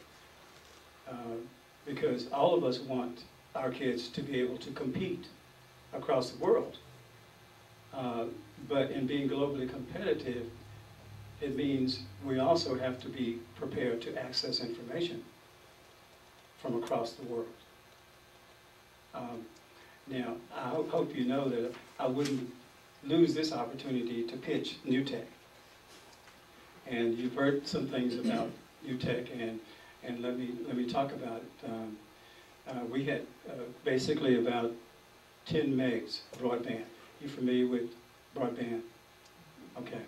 because all of us want our kids to be able to compete across the world. But in being globally competitive, it means we also have to be prepared to access information from across the world. Now, I hope you know that I wouldn't lose this opportunity to pitch New Tech. And you've heard some things about New Tech, and let me talk about it. We had basically about 10 megs broadband. You familiar with broadband? Okay.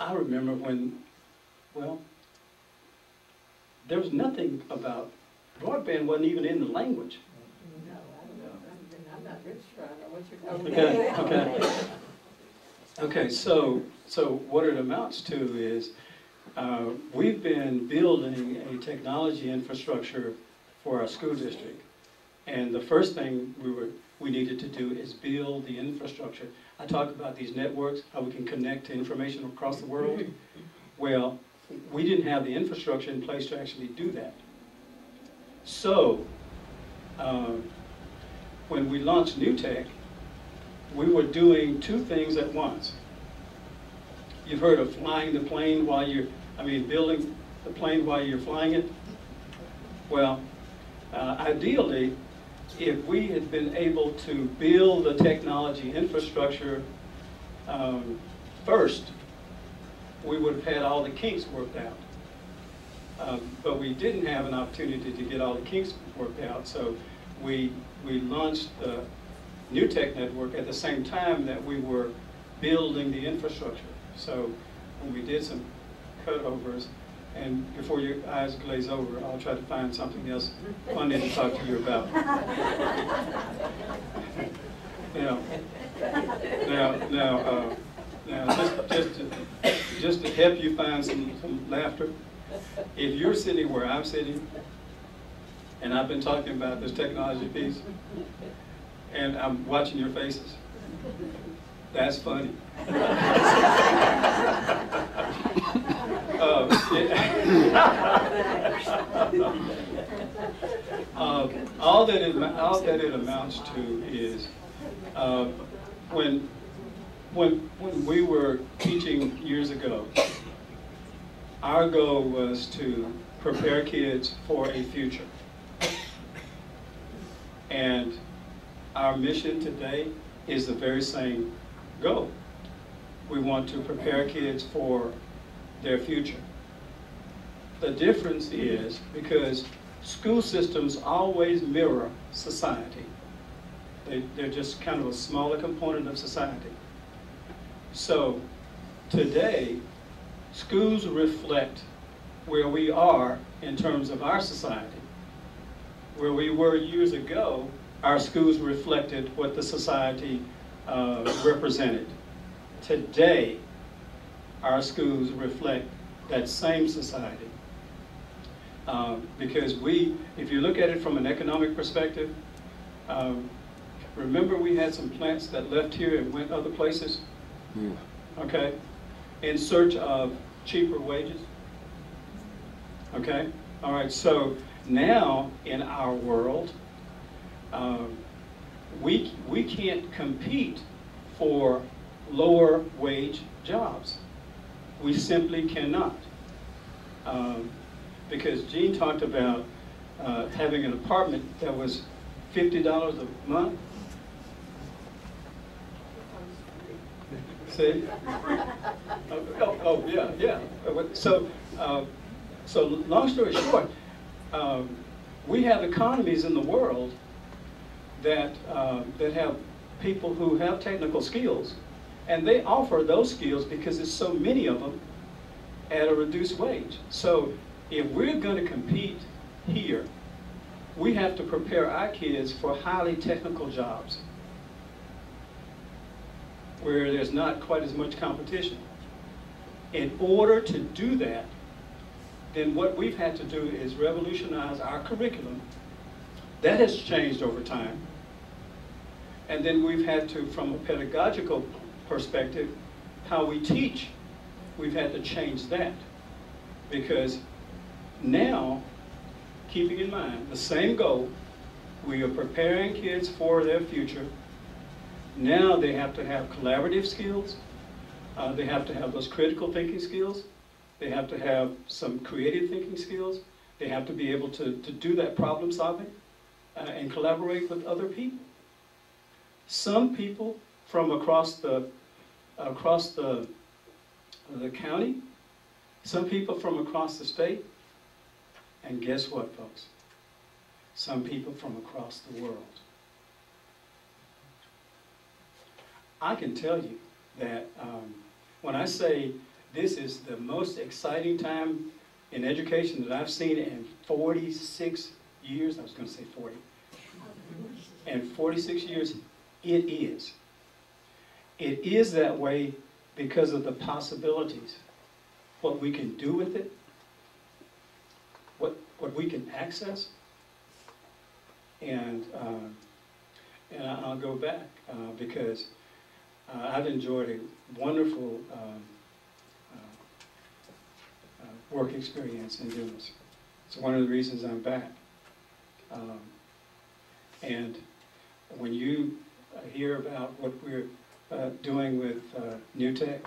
I remember when, well, there was nothing about broadband, wasn't even in the language. No, I don't know. I'm not rich, I don't know what you're talking about. Okay. Okay, so what it amounts to is we've been building a technology infrastructure for our school district, and the first thing we needed to do is build the infrastructure. I talk about these networks, how we can connect to information across the world. Well, we didn't have the infrastructure in place to actually do that. So, when we launched New Tech, we were doing two things at once. You've heard of flying the plane while you're, building the plane while you're flying it. Well, ideally, if we had been able to build the technology infrastructure first, we would have had all the kinks worked out. But we didn't have an opportunity to get all the kinks worked out, so we launched the New Tech Network at the same time that we were building the infrastructure. So when we did some cutovers and before your eyes glaze over, I'll try to find something else funny to talk to you about. Now, just to help you find some laughter, if you're sitting where I'm sitting, and I've been talking about this technology piece, and I'm watching your faces, that's funny. All that it amounts to is when we were teaching years ago, our goal was to prepare kids for a future. And our mission today is the very same goal. We want to prepare kids for their future. The difference is because school systems always mirror society. They're just kind of a smaller component of society. So today, schools reflect where we are in terms of our society. Where we were years ago, our schools reflected what the society represented. Today, our schools reflect that same society. Because if you look at it from an economic perspective, remember we had some plants that left here and went other places? Yeah. Okay? In search of cheaper wages? Okay? All right, so now in our world, we can't compete for lower wage jobs. We simply cannot. Because Gene talked about having an apartment that was $50 a month. See? Oh yeah. So long story short, we have economies in the world that that have people who have technical skills, and they offer those skills because there's so many of them at a reduced wage. So if we're going to compete here, we have to prepare our kids for highly technical jobs where there's not quite as much competition. In order to do that, then what we've had to do is revolutionize our curriculum. That has changed over time. And then we've had to, from a pedagogical perspective, how we teach, we've had to change that. Because now, keeping in mind the same goal, we are preparing kids for their future. Now they have to have collaborative skills. They have to have those critical thinking skills. They have to have some creative thinking skills. They have to be able to do that problem solving and collaborate with other people. Some people from across the county, some people from across the state, and guess what, folks? Some people from across the world. I can tell you that when I say this is the most exciting time in education that I've seen in 46 years, I was going to say 40, and 46 years, it is. It is that way because of the possibilities, what we can do with it, what we can access, and I'll go back because I've enjoyed a wonderful work experience in Dumas. It's one of the reasons I'm back. And when you hear about what we're doing with New Tech,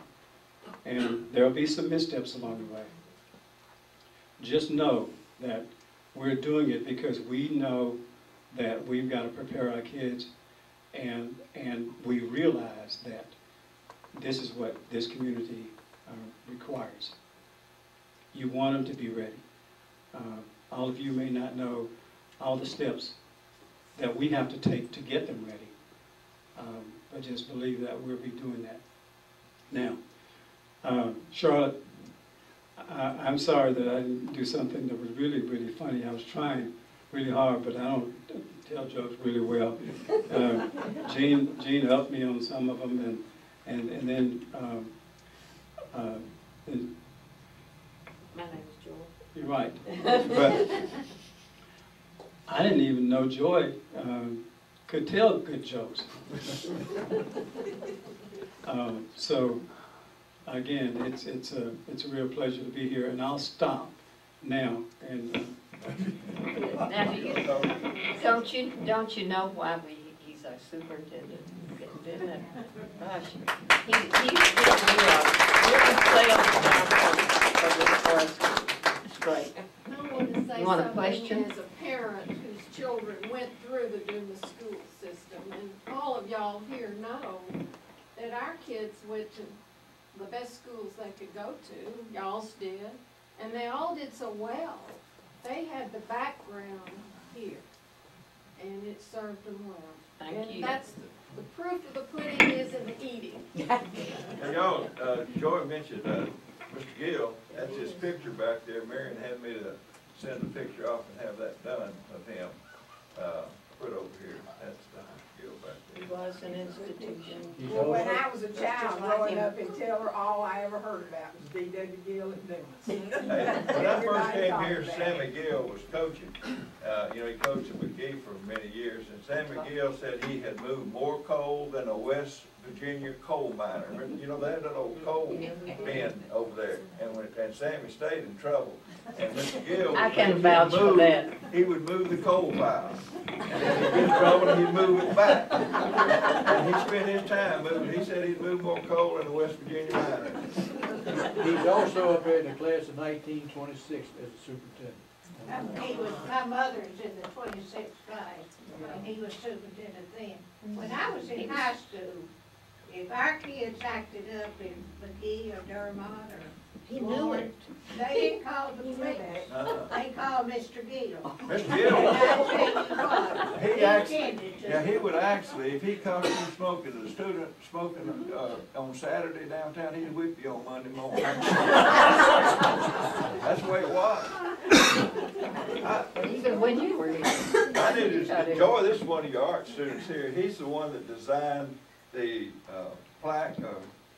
and there'll be some missteps along the way, just know that we're doing it because we know that we've got to prepare our kids, and we realize that this is what this community requires. You want them to be ready. All of you may not know all the steps that we have to take to get them ready. But just believe that we'll be doing that. Now, Charlotte, I'm sorry that I didn't do something that was really, really funny. I was trying really hard, but I don't tell jokes really well. Gene helped me on some of them, and then my name is Joy. You're right. But I didn't even know Joy could tell good jokes. So again, it's a real pleasure to be here, and I'll stop now. And now, don't you know why he's our superintendent? Gosh, he's great. I want to say you want a question? As a parent whose children went through the Dumas school system, and all of y'all here know that our kids went to the best schools they could go to, y'all's did, and they all did so well. They had the background here, and it served them well. Thank you. That's the proof of the pudding is in the eating. Y'all, Joy mentioned Mr. Gill. That's his picture back there. Marion had me to send the picture off and have that done of him. Put over here. That's Dr. Gill back there. He was an institution. Well, when I was a child growing up in Taylor, all I ever heard about was D.W. Gill at Dumas. When I first came here, Sammy Gill was coaching. You know, he coached at McGehee for many years, and Sammy Gill said he had moved more coal than a West Virginia coal miner. You know, they had an old coal bin over there, and Sammy stayed in trouble. And Mr. Gill, I can vouch for that. He would move the coal pile. And if he was in trouble, he'd move it back. And he spent his time moving. He said he'd move more coal than the West Virginia miners. He was also up there in the class of 1926 as a superintendent. He was, my mother's in the 26th class, and he was superintendent then. When I was in high school, if our kids acted up in McGehee or Dermot or Ward, they didn't call the police. They called Mr. Gill. Mr. Gill. He would actually, if he caught you smoking as a student, smoking on Saturday downtown, he'd whip you on Monday morning. That's the way it was. Even when you were here. I did enjoy this one of your art students here. He's the one that designed the plaque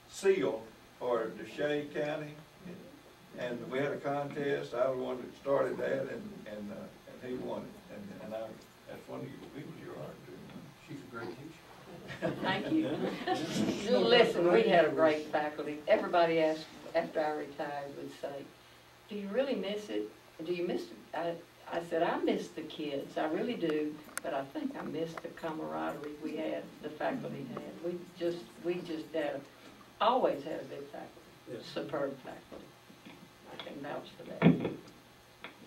seal for Desha County. And we had a contest. I was the one that started that, and he won it. And I, that's one of your people you are doing. She's a great teacher. Thank you. Yeah. Listen, we had a great faculty. Everybody asked after I retired would say, "Do you really miss it? Do you miss it?" I said, "I miss the kids. I really do. But I think I miss the camaraderie we had. The faculty had. We just had always had a big faculty, yes. Superb faculty." I can vouch for that.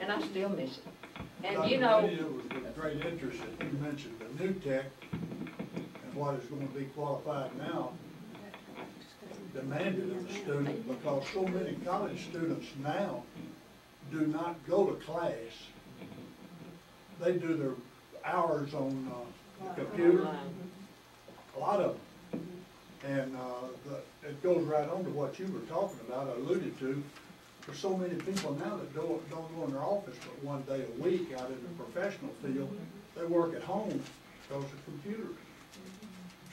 And I still miss it. And Dr. you know... With great interest that you mentioned the New Tech and what is going to be qualified now demanded of the student, because so many college students now do not go to class. They do their hours on the computer. A lot of them. And it goes right on to what you were talking about, I alluded to. There's so many people now that don't go in their office but one day a week out in the professional field. They work at home because of computers.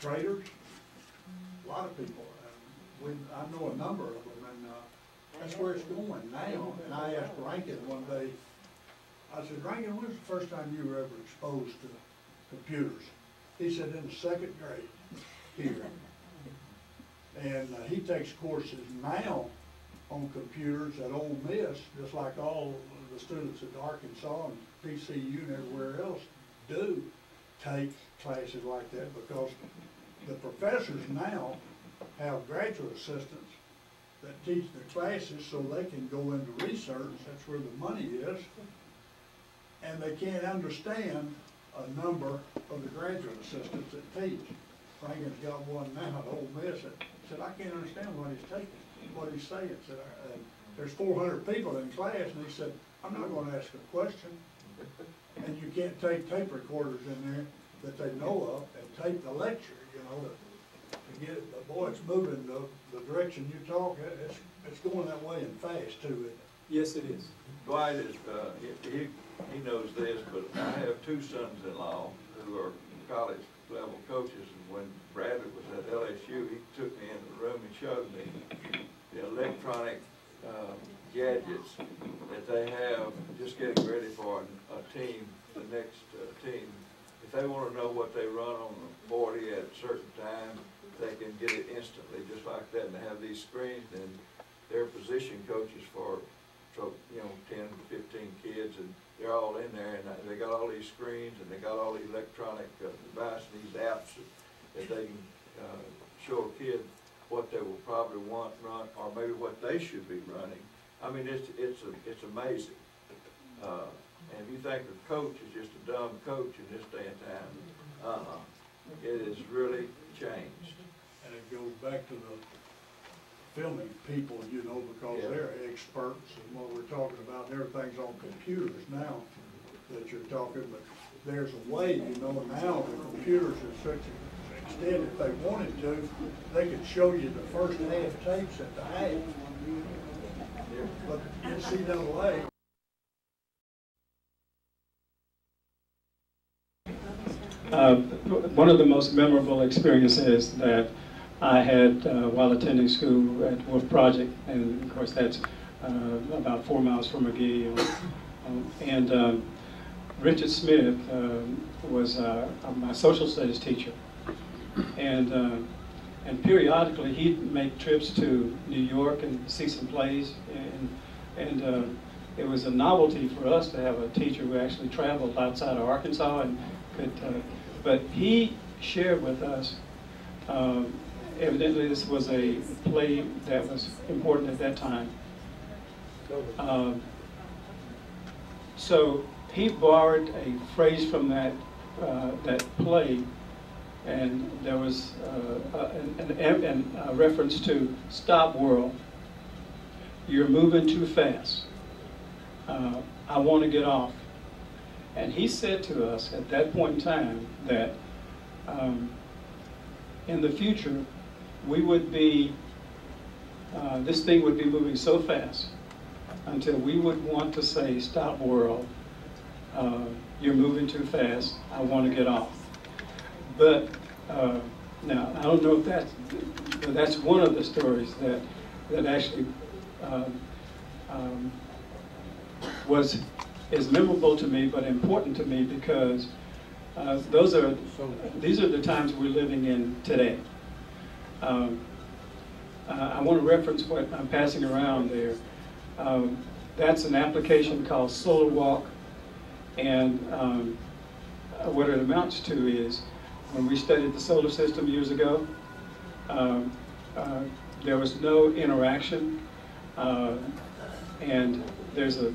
Traders, a lot of people. I know a number of them, and that's where it's going now. And I asked Rankin one day, I said, "Rankin, when's the first time you were ever exposed to computers?" He said, "In the second grade here." And he takes courses now on computers at Ole Miss, just like all the students at Arkansas and PCU and everywhere else do take classes like that, because the professors now have graduate assistants that teach the classes so they can go into research. That's where the money is, and they can't understand a number of the graduate assistants that teach. Rankin's got one now at Ole Miss that said, "I can't understand what he's taking. What he's saying." Said, "There's 400 people in class," and he said, "I'm not going to ask a question." And you can't take tape recorders in there that they know of and tape the lecture, you know, to get, boy, it's moving the direction you talk, it's going that way and fast too. Yes, it is. Dwight is, he knows this, but I have two sons-in-law who are college level coaches, and when Bradley was at LSU, he took me into the room and showed me the electronic gadgets that they have just getting ready for a team, the next team. If they want to know what they run on the 40 at a certain time, they can get it instantly, just like that, and they have these screens, and they're position coaches for, you know, 10, 15 kids, and they're all in there, and they got all these screens, and they got all these electronic devices, these apps that they can show a kid what they will probably want run, or maybe what they should be running. I mean, it's amazing. And if you think a coach is just a dumb coach in this day and time, it has really changed. And it goes back to the filming people, you know, because they're experts in what we're talking about. Everything's on computers now that you're talking, but there's a way, you know, now the computers are such a extent, if they wanted to, they could show you the first half tapes at the half. But you see no way. One of the most memorable experiences that I had while attending school at Wolf Project, and of course that's about 4 miles from McGehee, and Richard Smith was my social studies teacher. And periodically he'd make trips to New York and see some plays, and it was a novelty for us to have a teacher who actually traveled outside of Arkansas and could. But he shared with us. Evidently, this was a play that was important at that time. So he borrowed a phrase from that that play. And there was a reference to "Stop, world. You're moving too fast. I want to get off." And he said to us at that point in time that in the future we would be this thing would be moving so fast until we would want to say, "Stop, world. You're moving too fast. I want to get off." But now, I don't know if that's one of the stories that actually is memorable to me, but important to me, because these are the times we're living in today. I want to reference what I'm passing around there. That's an application called Solar Walk, and what it amounts to is, when we studied the solar system years ago, there was no interaction, and there's a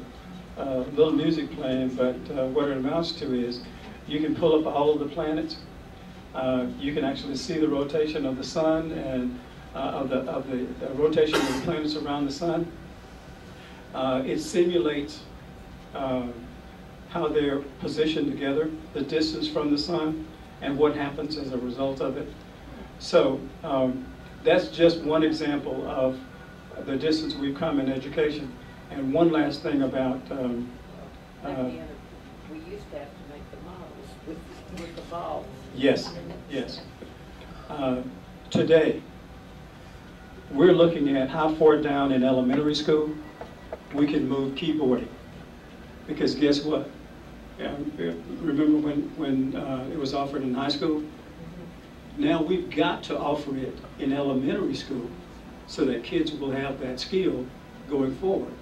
little music playing, but what it amounts to is you can pull up all of the planets, you can actually see the rotation of the sun and of the rotation of the planets around the sun. It simulates how they're positioned together, the distance from the sun, and what happens as a result of it. So that's just one example of the distance we've come in education. And one last thing about... we used to have to make the models with the balls. Yes, yes. Today, we're looking at how far down in elementary school we can move keyboarding. Because guess what? Yeah, remember when it was offered in high school? Now we've got to offer it in elementary school so that kids will have that skill going forward.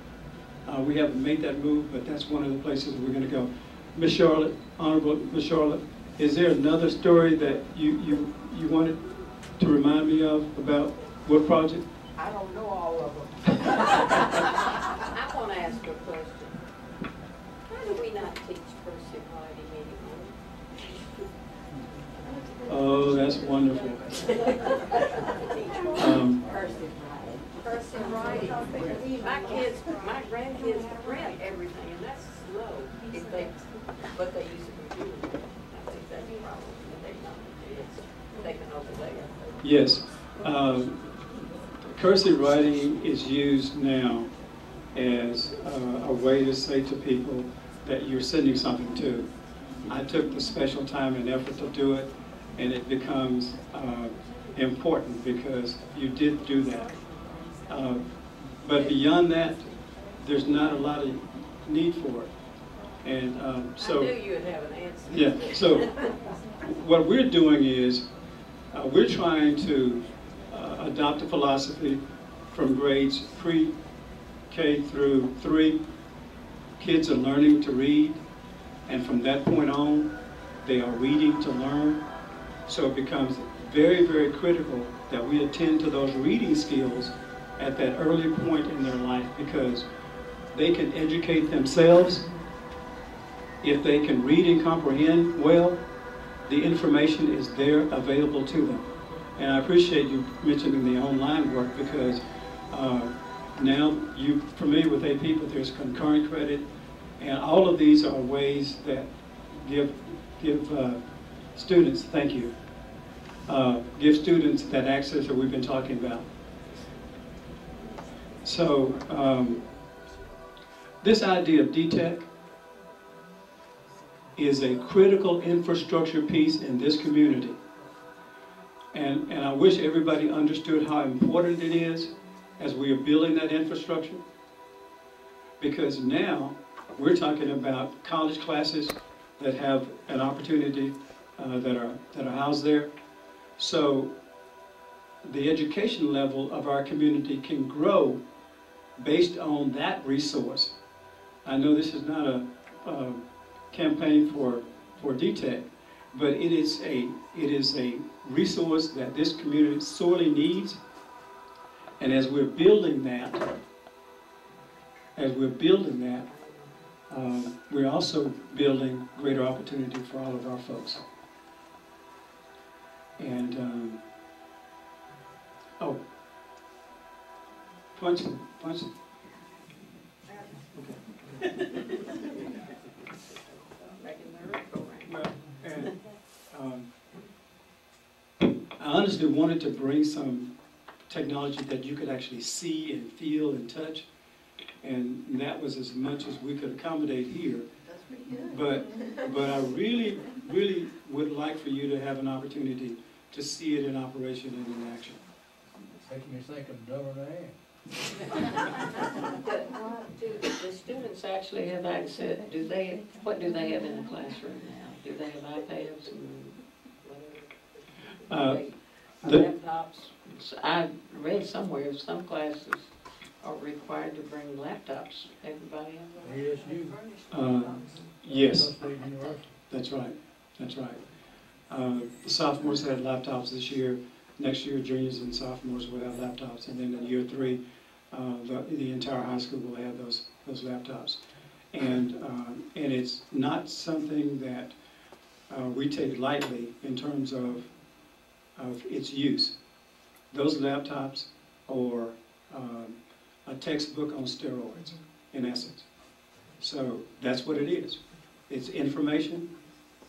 We haven't made that move, but that's one of the places we're going to go. Miss Charlotte, Honorable Miss Charlotte, is there another story that you wanted to remind me of about what project? I don't know all of them. I want to ask a question. Why do we not teach cursive writing anymore? Oh, that's wonderful. Cursive writing. My grandkids print everything, and that's slow. But they use a computer. I think that's the problem. They can overlay it. Yes. Cursive writing is used now as a way to say to people that you're sending something to. I took the special time and effort to do it, and it becomes important because you did do that. But beyond that, there's not a lot of need for it. And so, I knew you would have an answer. Yeah, so what we're doing is we're trying to adopt a philosophy from grades pre-K through 3. Kids are learning to read, and from that point on, they are reading to learn. So it becomes very, very critical that we attend to those reading skills at that early point in their life, because they can educate themselves. If they can read and comprehend well, the information is there available to them. And I appreciate you mentioning the online work, because now you're familiar with AP, but there's concurrent credit, and all of these are ways that give students, thank you, give students that access that we've been talking about. So this idea of D.Tech is a critical infrastructure piece in this community. And I wish everybody understood how important it is as we are building that infrastructure, because now we're talking about college classes that have an opportunity that are housed there. So the education level of our community can grow based on that resource. I know this is not a campaign for D.Tech, but it is a resource that this community sorely needs. And as we're building that, we're also building greater opportunity for all of our folks. And oh, punch. Okay. Well, and I honestly wanted to bring some technology that you could actually see and feel and touch, and that was as much as we could accommodate here. That's pretty good. But I really, really would like for you to have an opportunity to see it in operation and in action. Making me think of Duvernay. Do the students actually have access? Do they? What do they have in the classroom now? Do they have iPads and whatever? Laptops. I read somewhere some classes are required to bring laptops. Everybody has LSU. Yes. That's right. That's right. The sophomores had laptops this year. Next year, juniors and sophomores will have laptops, and then in year 3, the entire high school will have those laptops. And it's not something that we take lightly in terms of its use. Those laptops are a textbook on steroids, in essence. So that's what it is. It's information,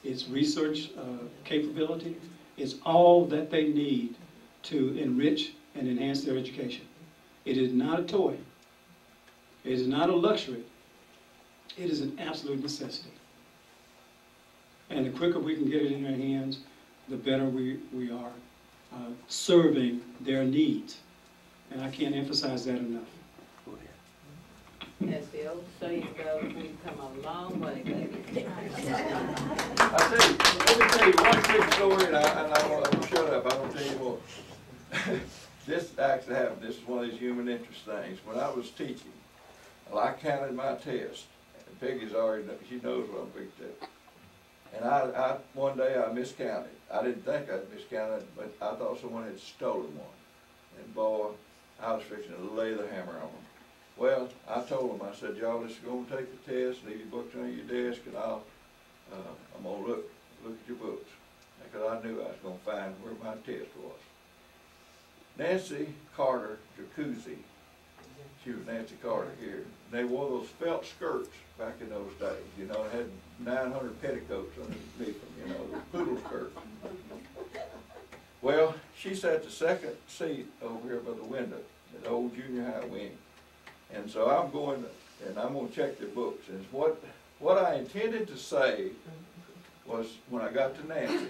it's research capability. It's all that they need to enrich and enhance their education. It is not a toy. It is not a luxury. It is an absolute necessity. And the quicker we can get it in their hands, the better we are serving their needs. And I can't emphasize that enough. As the old saying goes, we've come a long way, baby. Let me tell you one quick story, and I'm shut up. I'm going to tell you more. This actually happened. This is one of these human interest things. When I was teaching, well, I counted my tests. And Peggy's already, she knows what I'm going to do. And I one day I miscounted. I didn't think I'd miscounted, but I thought someone had stolen one. And boy, I was fixing to lay the hammer on them. Well, I told them, I said, y'all just go and take the test, leave your books under your desk, and I'm going to look at your books. Because I knew I was going to find where my test was. Nancy Carter Jacuzzi, she was Nancy Carter here. They wore those felt skirts back in those days, you know, it had 900 petticoats underneath them, you know, poodle skirts. Well, she sat the second seat over here by the window, the old junior high wing. And so I'm going to, and I'm going to check the books. And what I intended to say was, when I got to Nancy,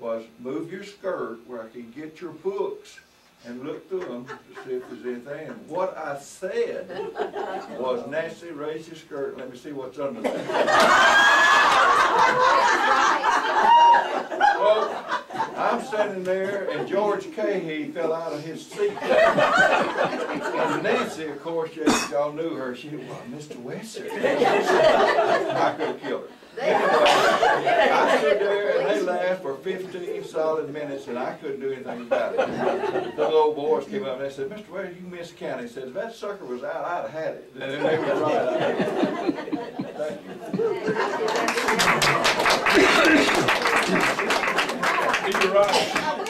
was move your skirt where I can get your books and look through them to see if there's anything. And what I said was, Nancy, raise your skirt and let me see what's under there. Well, I'm standing there, and George Cahey fell out of his seat. And Nancy, of course, y'all knew her. She was, well, Mr. Weser. I could have killed her. Anyway, I stood there, and they laughed for 15 solid minutes, and I couldn't do anything about it. The little boys came up, and they said, Mr. Weser, you missed county. He said, if that sucker was out, I'd have had it. And they were right. Thank you. You're right.